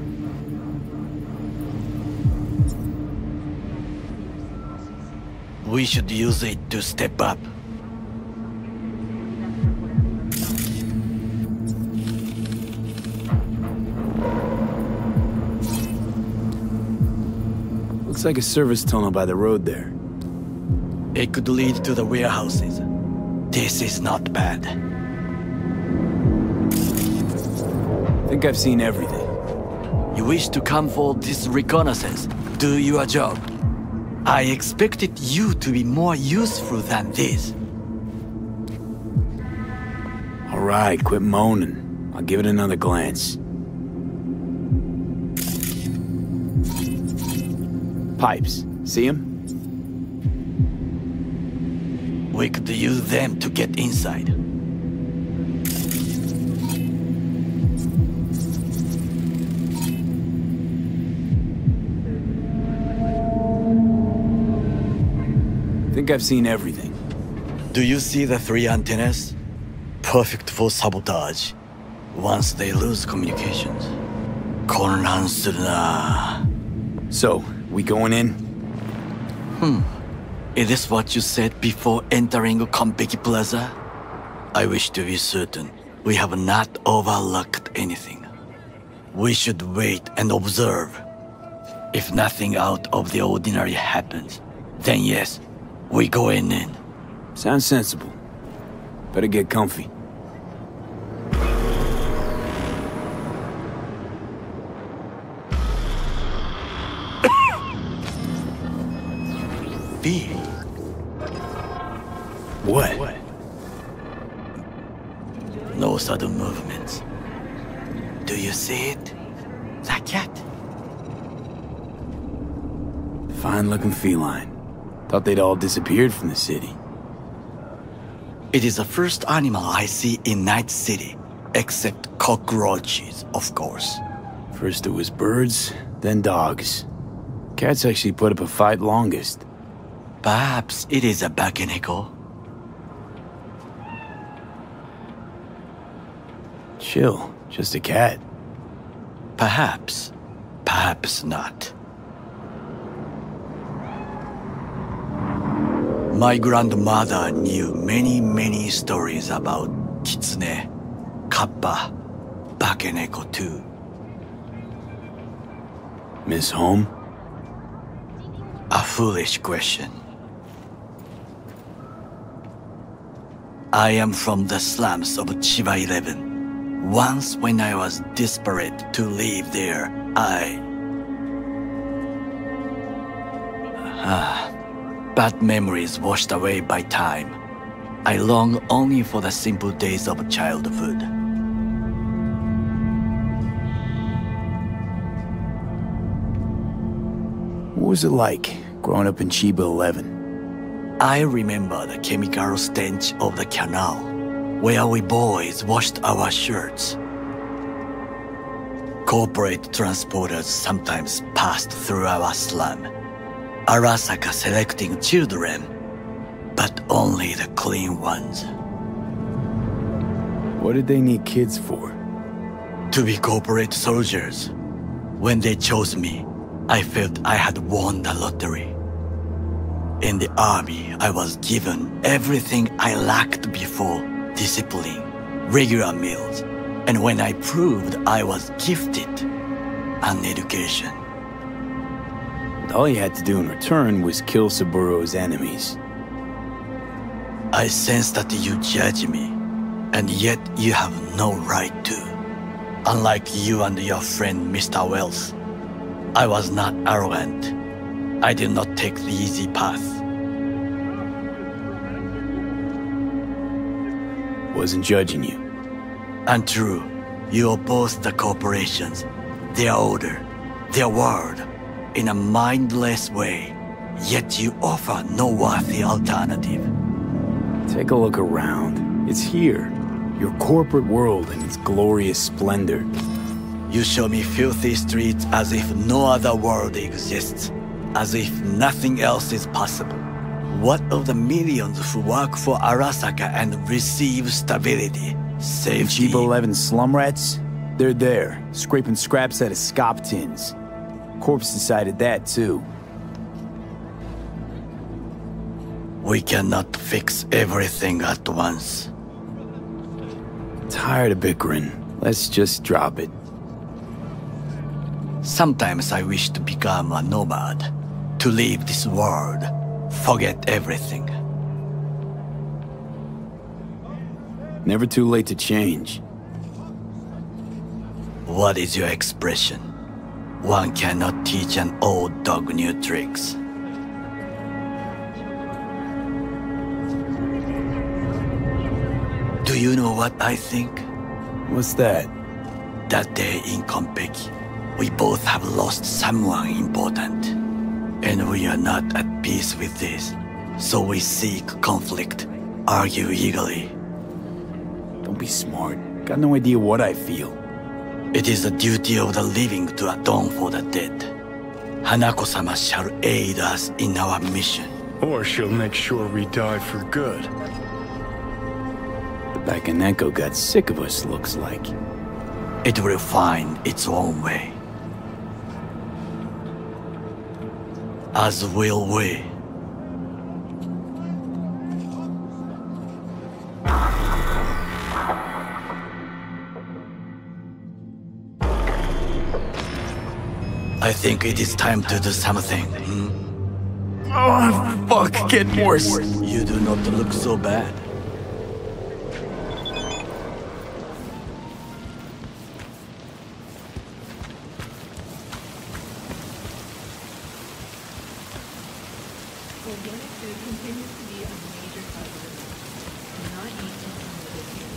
We should use it to step up. Looks like a service tunnel by the road there. It could lead to the warehouses. This is not bad. I think I've seen everything. You wish to come for this reconnaissance. Do your job. I expected you to be more useful than this. All right, quit moaning. I'll give it another glance. Pipes. See them? We could use them to get inside. I think I've seen everything. Do you see the three antennas? Perfect for sabotage. Once they lose communications. 混乱するな. So, we going in? Hmm. Is this what you said before entering Konpeki Plaza? I wish to be certain we have not overlooked anything. We should wait and observe. If nothing out of the ordinary happens, then yes, we go in. Sounds sensible. Better get comfy. What? What? No sudden movements. Do you see it? The cat? Fine-looking feline. Thought they'd all disappeared from the city. It is the first animal I see in Night City, except cockroaches, of course. First it was birds, then dogs. Cats actually put up a fight longest. Perhaps it is a Bakeneko. Chill, just a cat. Perhaps, perhaps not. My grandmother knew many, many stories about Kitsune, Kappa, Bakeneko too. Miss Home? A foolish question. I am from the slums of Chiba eleven. Once when I was desperate to leave there, I... Ah, bad memories washed away by time. I long only for the simple days of childhood. What was it like growing up in Chiba eleven? I remember the chemical stench of the canal, where we boys washed our shirts. Corporate transporters sometimes passed through our slum, Arasaka selecting children, but only the clean ones. What did they need kids for? To be corporate soldiers. When they chose me, I felt I had won the lottery. In the army, I was given everything I lacked before: discipline, regular meals, and when I proved I was gifted, an education. All you had to do in return was kill Saburo's enemies. I sense that you judge me, and yet you have no right to. Unlike you and your friend Mister Wells, I was not arrogant. I did not take the easy path. Wasn't judging you. And true, you oppose the corporations, their order, their word, in a mindless way, yet you offer no worthy alternative. Take a look around. It's here, your corporate world in its glorious splendor. You show me filthy streets as if no other world exists, as if nothing else is possible. What of the millions who work for Arasaka and receive stability? Save Chiba eleven slum rats? They're there, scraping scraps out of scop tins. Corpse decided that, too. We cannot fix everything at once. Tired of bickering. Let's just drop it. Sometimes I wish to become a nomad, to leave this world, forget everything. Never too late to change. What is your expression? One cannot teach an old dog new tricks. Do you know what I think? What's that? That day in Konpeki, we both have lost someone important. And we are not at peace with this. So we seek conflict, argue eagerly. Don't be smart. Got no idea what I feel. It is the duty of the living to atone for the dead. Hanako-sama shall aid us in our mission. Or she'll make sure we die for good. The Bakeneko got sick of us, looks like. It will find its own way. As will we. I think it is time to do something, hmm? Oh, fuck, get worse. You do not look so bad. Organic food continues to be a major part of the food. Not eating some of it here.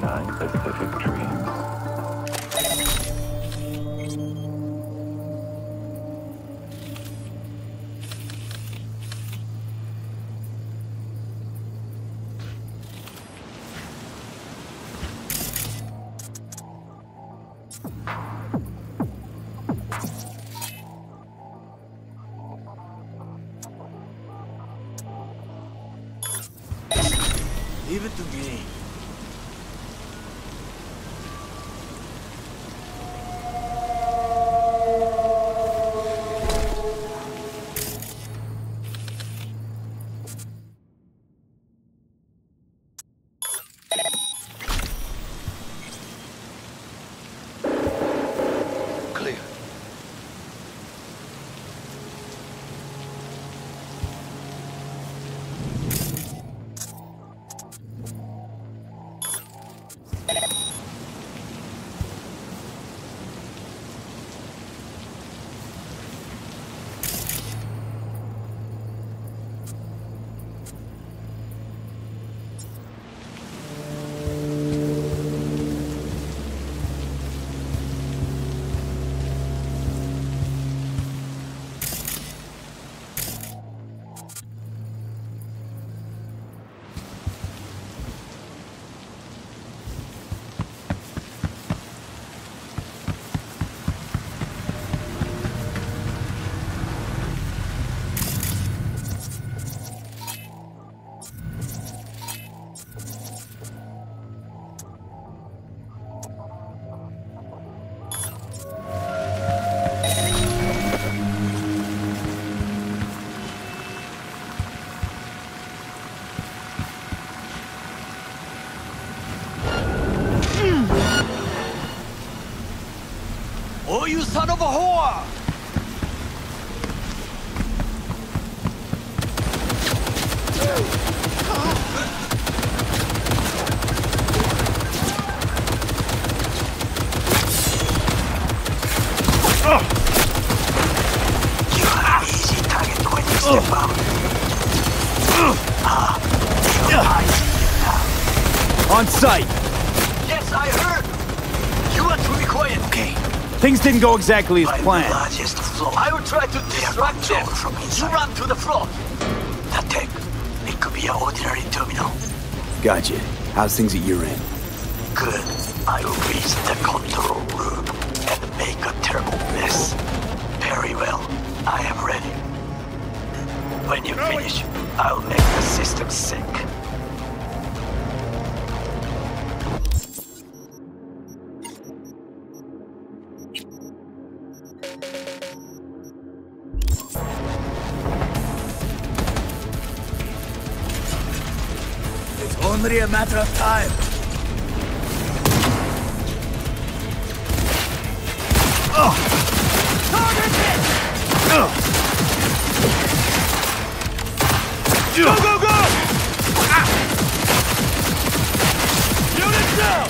nine Pacific dreams. You son of a whore! Things didn't go exactly as planned. I will try to distract them from inside. You run to the floor. Not tech. It could be an ordinary terminal. Gotcha. How's things at your end? Good. I will reach the control room and make a terrible mess. Very well. I am ready. When you finish, I'll make the system sink. Only a matter of time. Oh. Target it! Oh. Go, go, go! Ah. Unit down!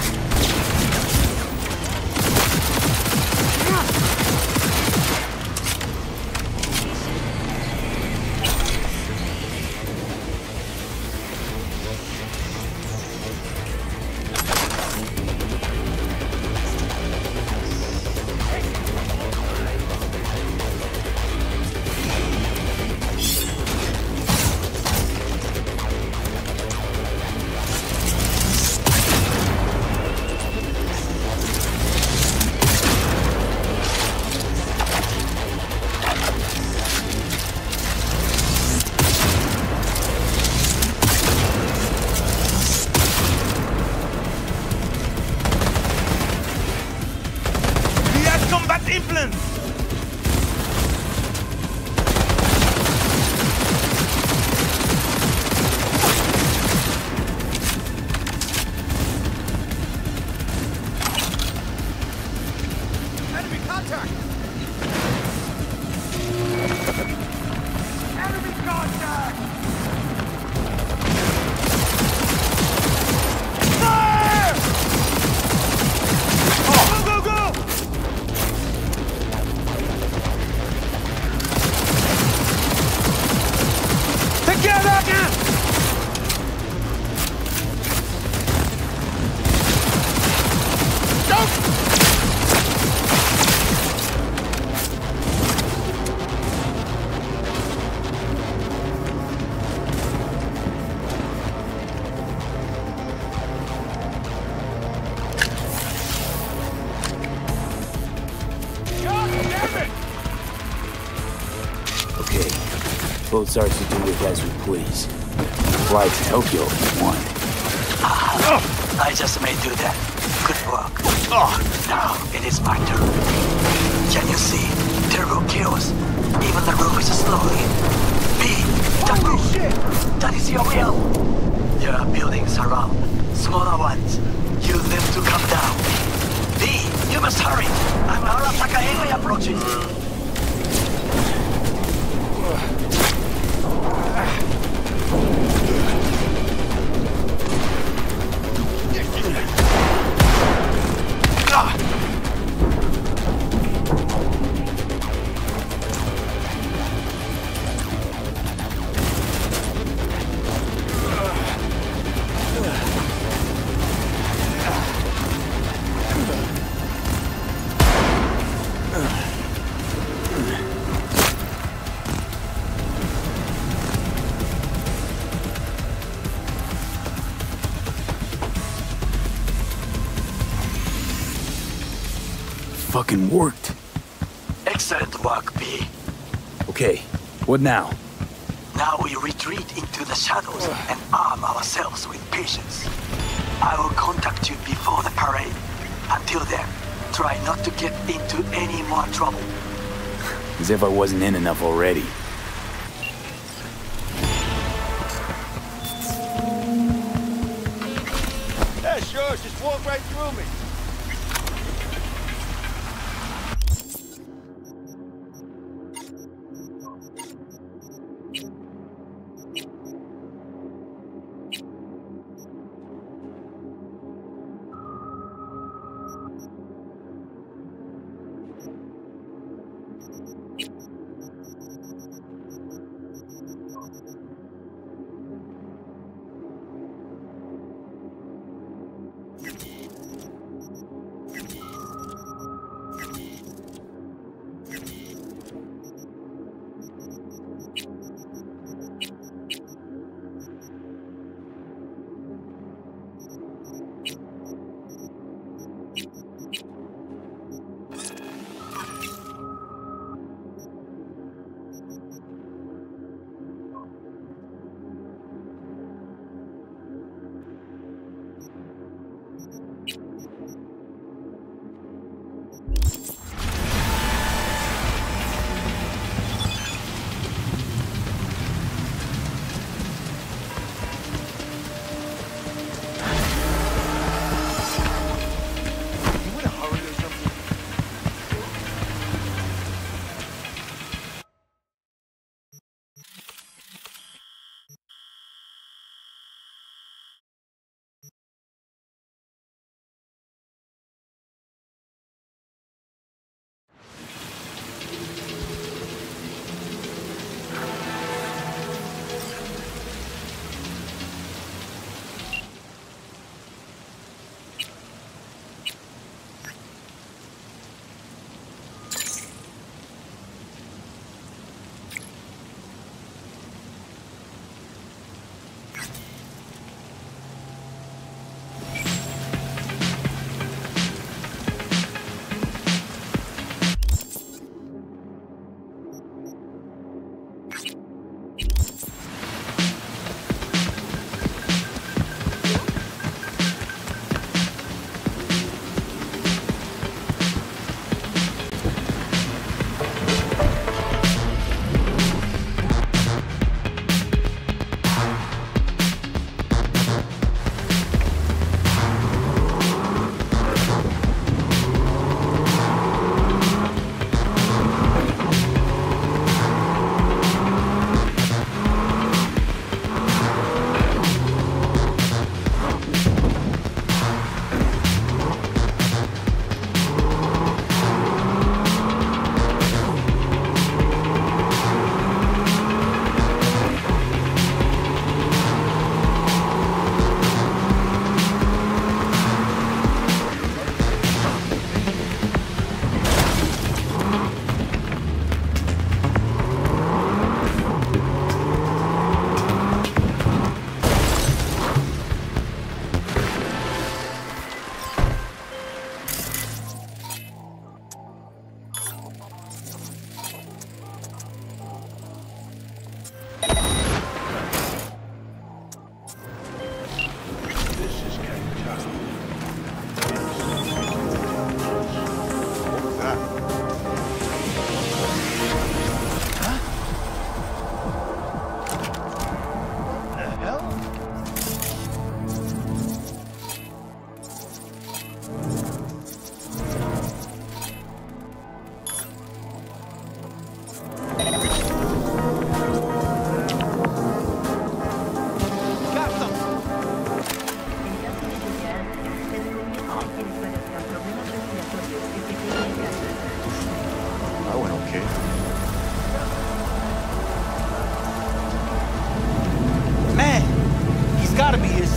adults are to do with as we please. Fly to Tokyo if you want. Ah, oh. I just may do that. Good work. Oh. Now it is my turn. Can you see? Turbo kills. Even the roof is slowly. B, the roof. Shit. That is your will. There are buildings around. Smaller ones. Use them to come down. B, you must hurry. I'm Arasaka Amy approaching. Fucking worked. Excellent work, B. Okay, what now? Now we retreat into the shadows and arm ourselves with patience. I will contact you before the parade. Until then, try not to get into any more trouble. As if I wasn't in enough already. Yeah, sure, just walk right through me.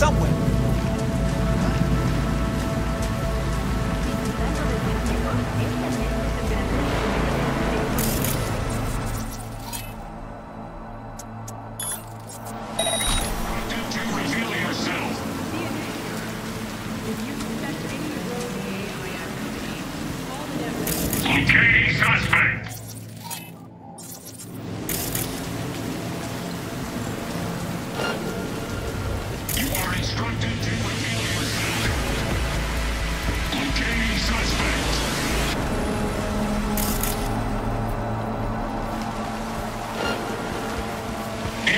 somewhere.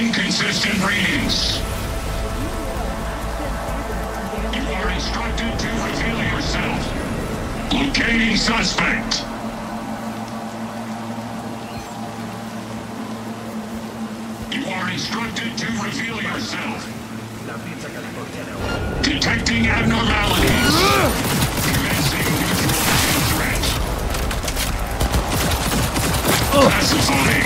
Inconsistent readings. You are instructed to reveal yourself. Locating suspect. You are instructed to reveal yourself. Detecting abnormalities. Classifying.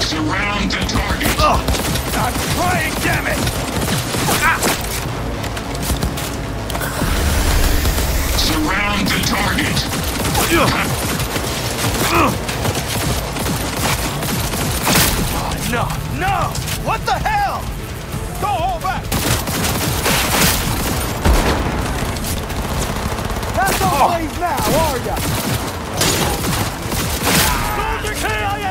Surround the target. I'm trying, damn it. Surround the target. Oh, no, no! What the hell? Go, hold back! That's all oh. Plays now, are ya? Soldier K I A!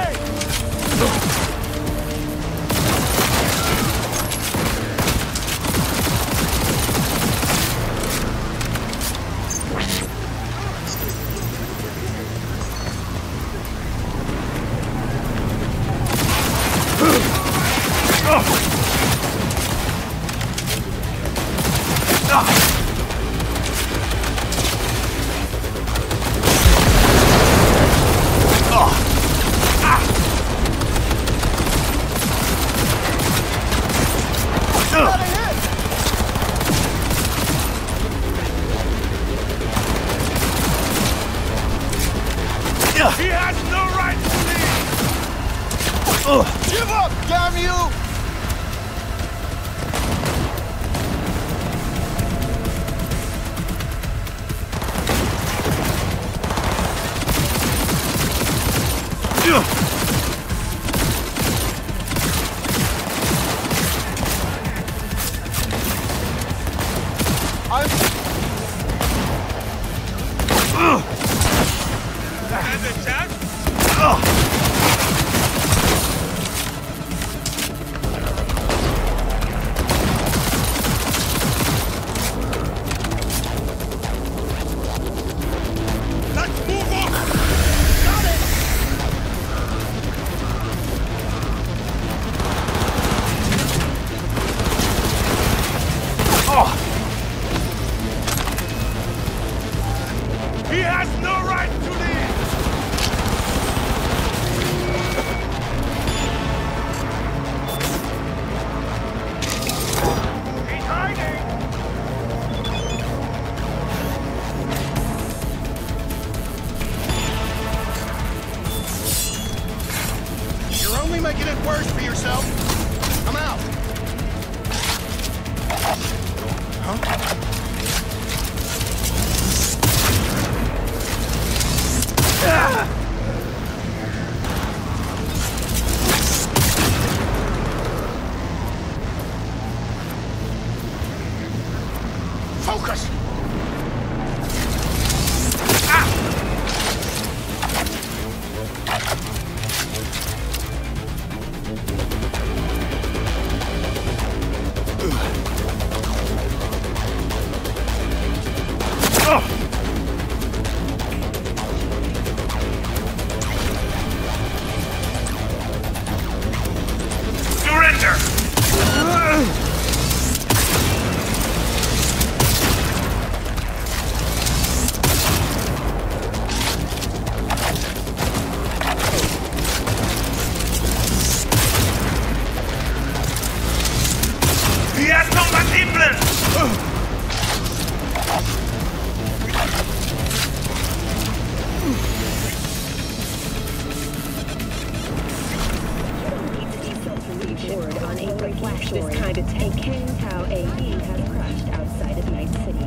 destroyed. This kind of tank. Kang Tao A E has crashed outside of Night City.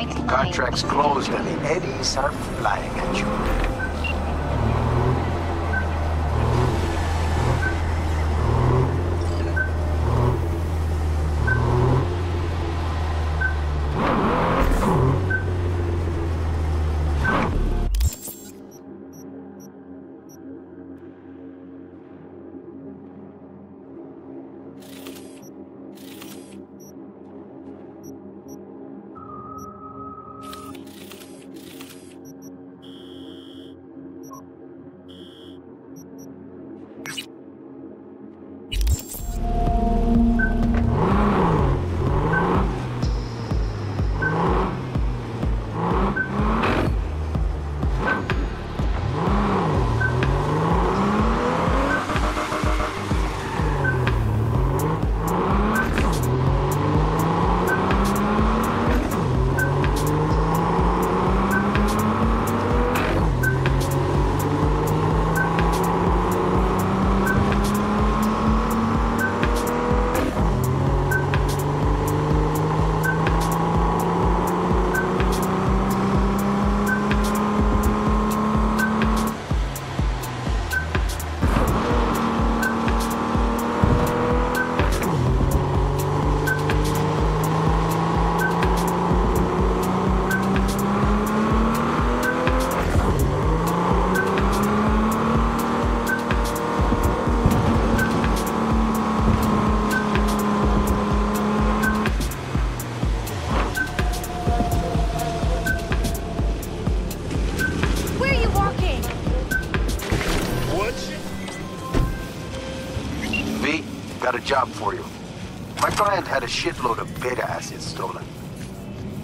The contracts closed and the eddies are flying at you. Job for you. My client had a shitload of beta acid stolen.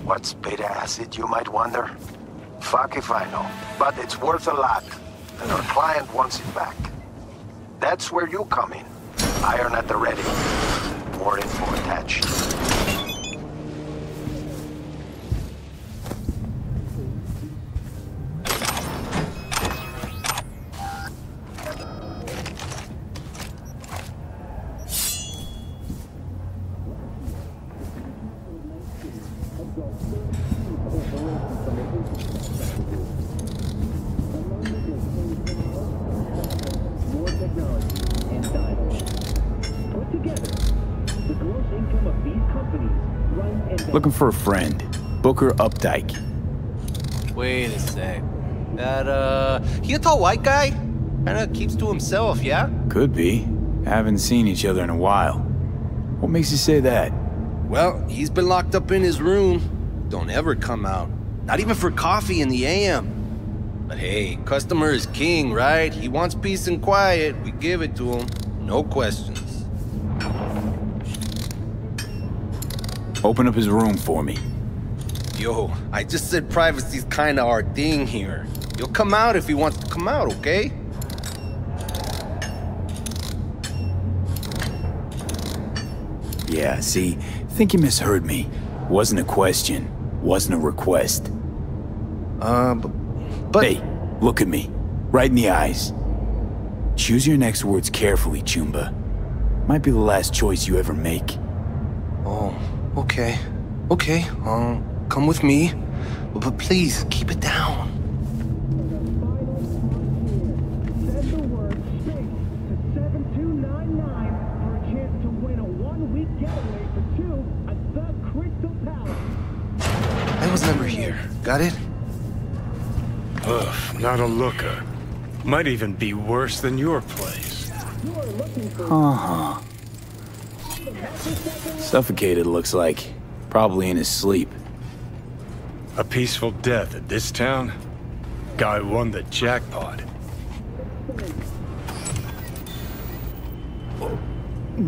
What's beta acid, you might wonder? Fuck if I know, but it's worth a lot, and our client wants it back. That's where you come in. Iron at the ready. More info attached. Looking for a friend. Booker Updike. Wait a sec. That, uh... He a tall white guy? Kinda keeps to himself, yeah? Could be. Haven't seen each other in a while. What makes you say that? Well, he's been locked up in his room. Don't ever come out. Not even for coffee in the A M. But hey, customer is king, right? He wants peace and quiet. We give it to him. No questions. Open up his room for me. Yo, I just said privacy's kinda our thing here. You'll come out if he wants to come out, okay? Yeah, see, think you misheard me. Wasn't a question, wasn't a request. Uh, but... but... Hey, look at me, right in the eyes. Choose your next words carefully, Chumba. Might be the last choice you ever make. Oh... Okay, okay, um, come with me, but please, keep it down. Send the word six to seven two nine nine for a chance to win a one-week getaway for two at the Crystal Palace. I was never here, got it? Ugh, not a looker. Might even be worse than your place. Uh-huh. Suffocated, looks like. Probably in his sleep. A peaceful death at this town? Guy won the jackpot.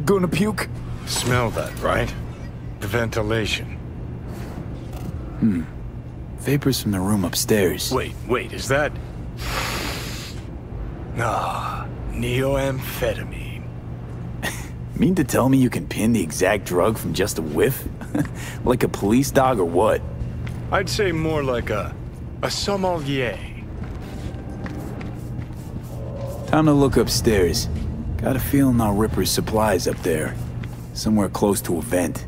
Gonna puke? Smell that, right? The ventilation. Hmm. Vapors from the room upstairs. Wait, wait, is that... Ah, neoamphetamine. Mean to tell me you can pin the exact drug from just a whiff? Like a police dog or what? I'd say more like a... a sommelier. Time to look upstairs. Got a feeling I'll rip her supplies up there. Somewhere close to a vent.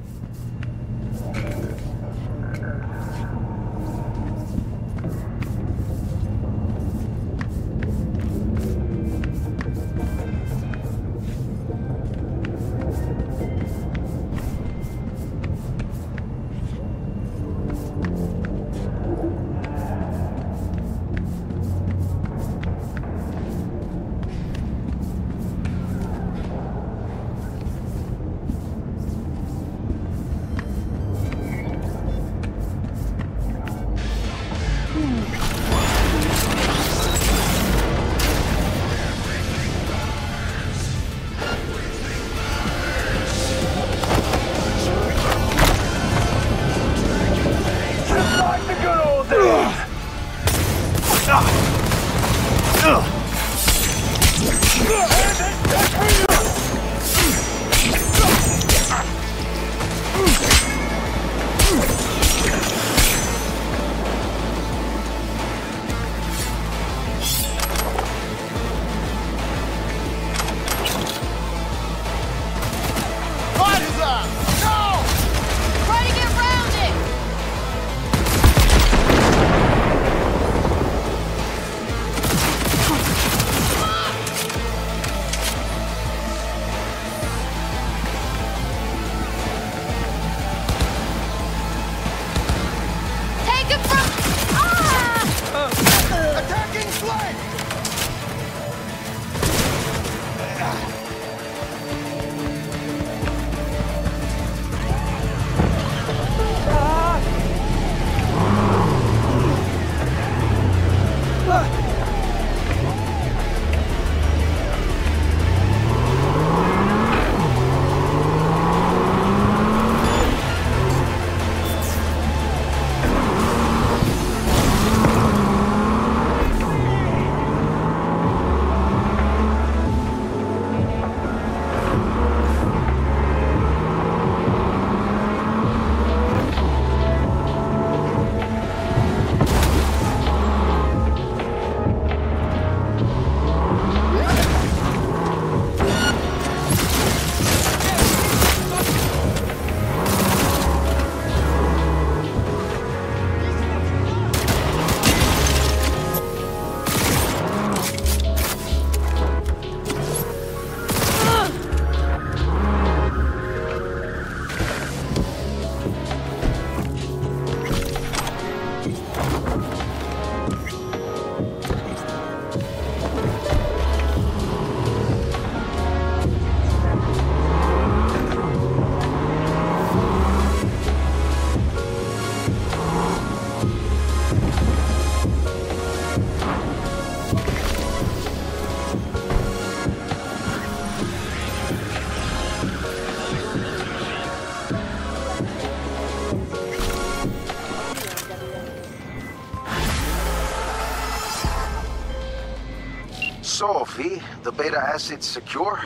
So, V, the beta acid secure?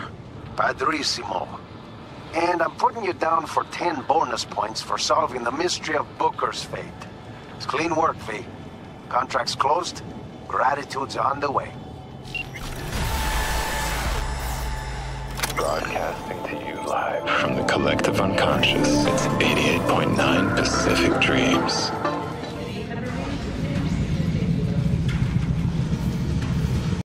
Padrissimo. And I'm putting you down for ten bonus points for solving the mystery of Booker's fate. It's clean work, V. Contract's closed, gratitude's on the way. Broadcasting to you live from the collective unconscious. It's eighty-eight point nine Pacific Dreams.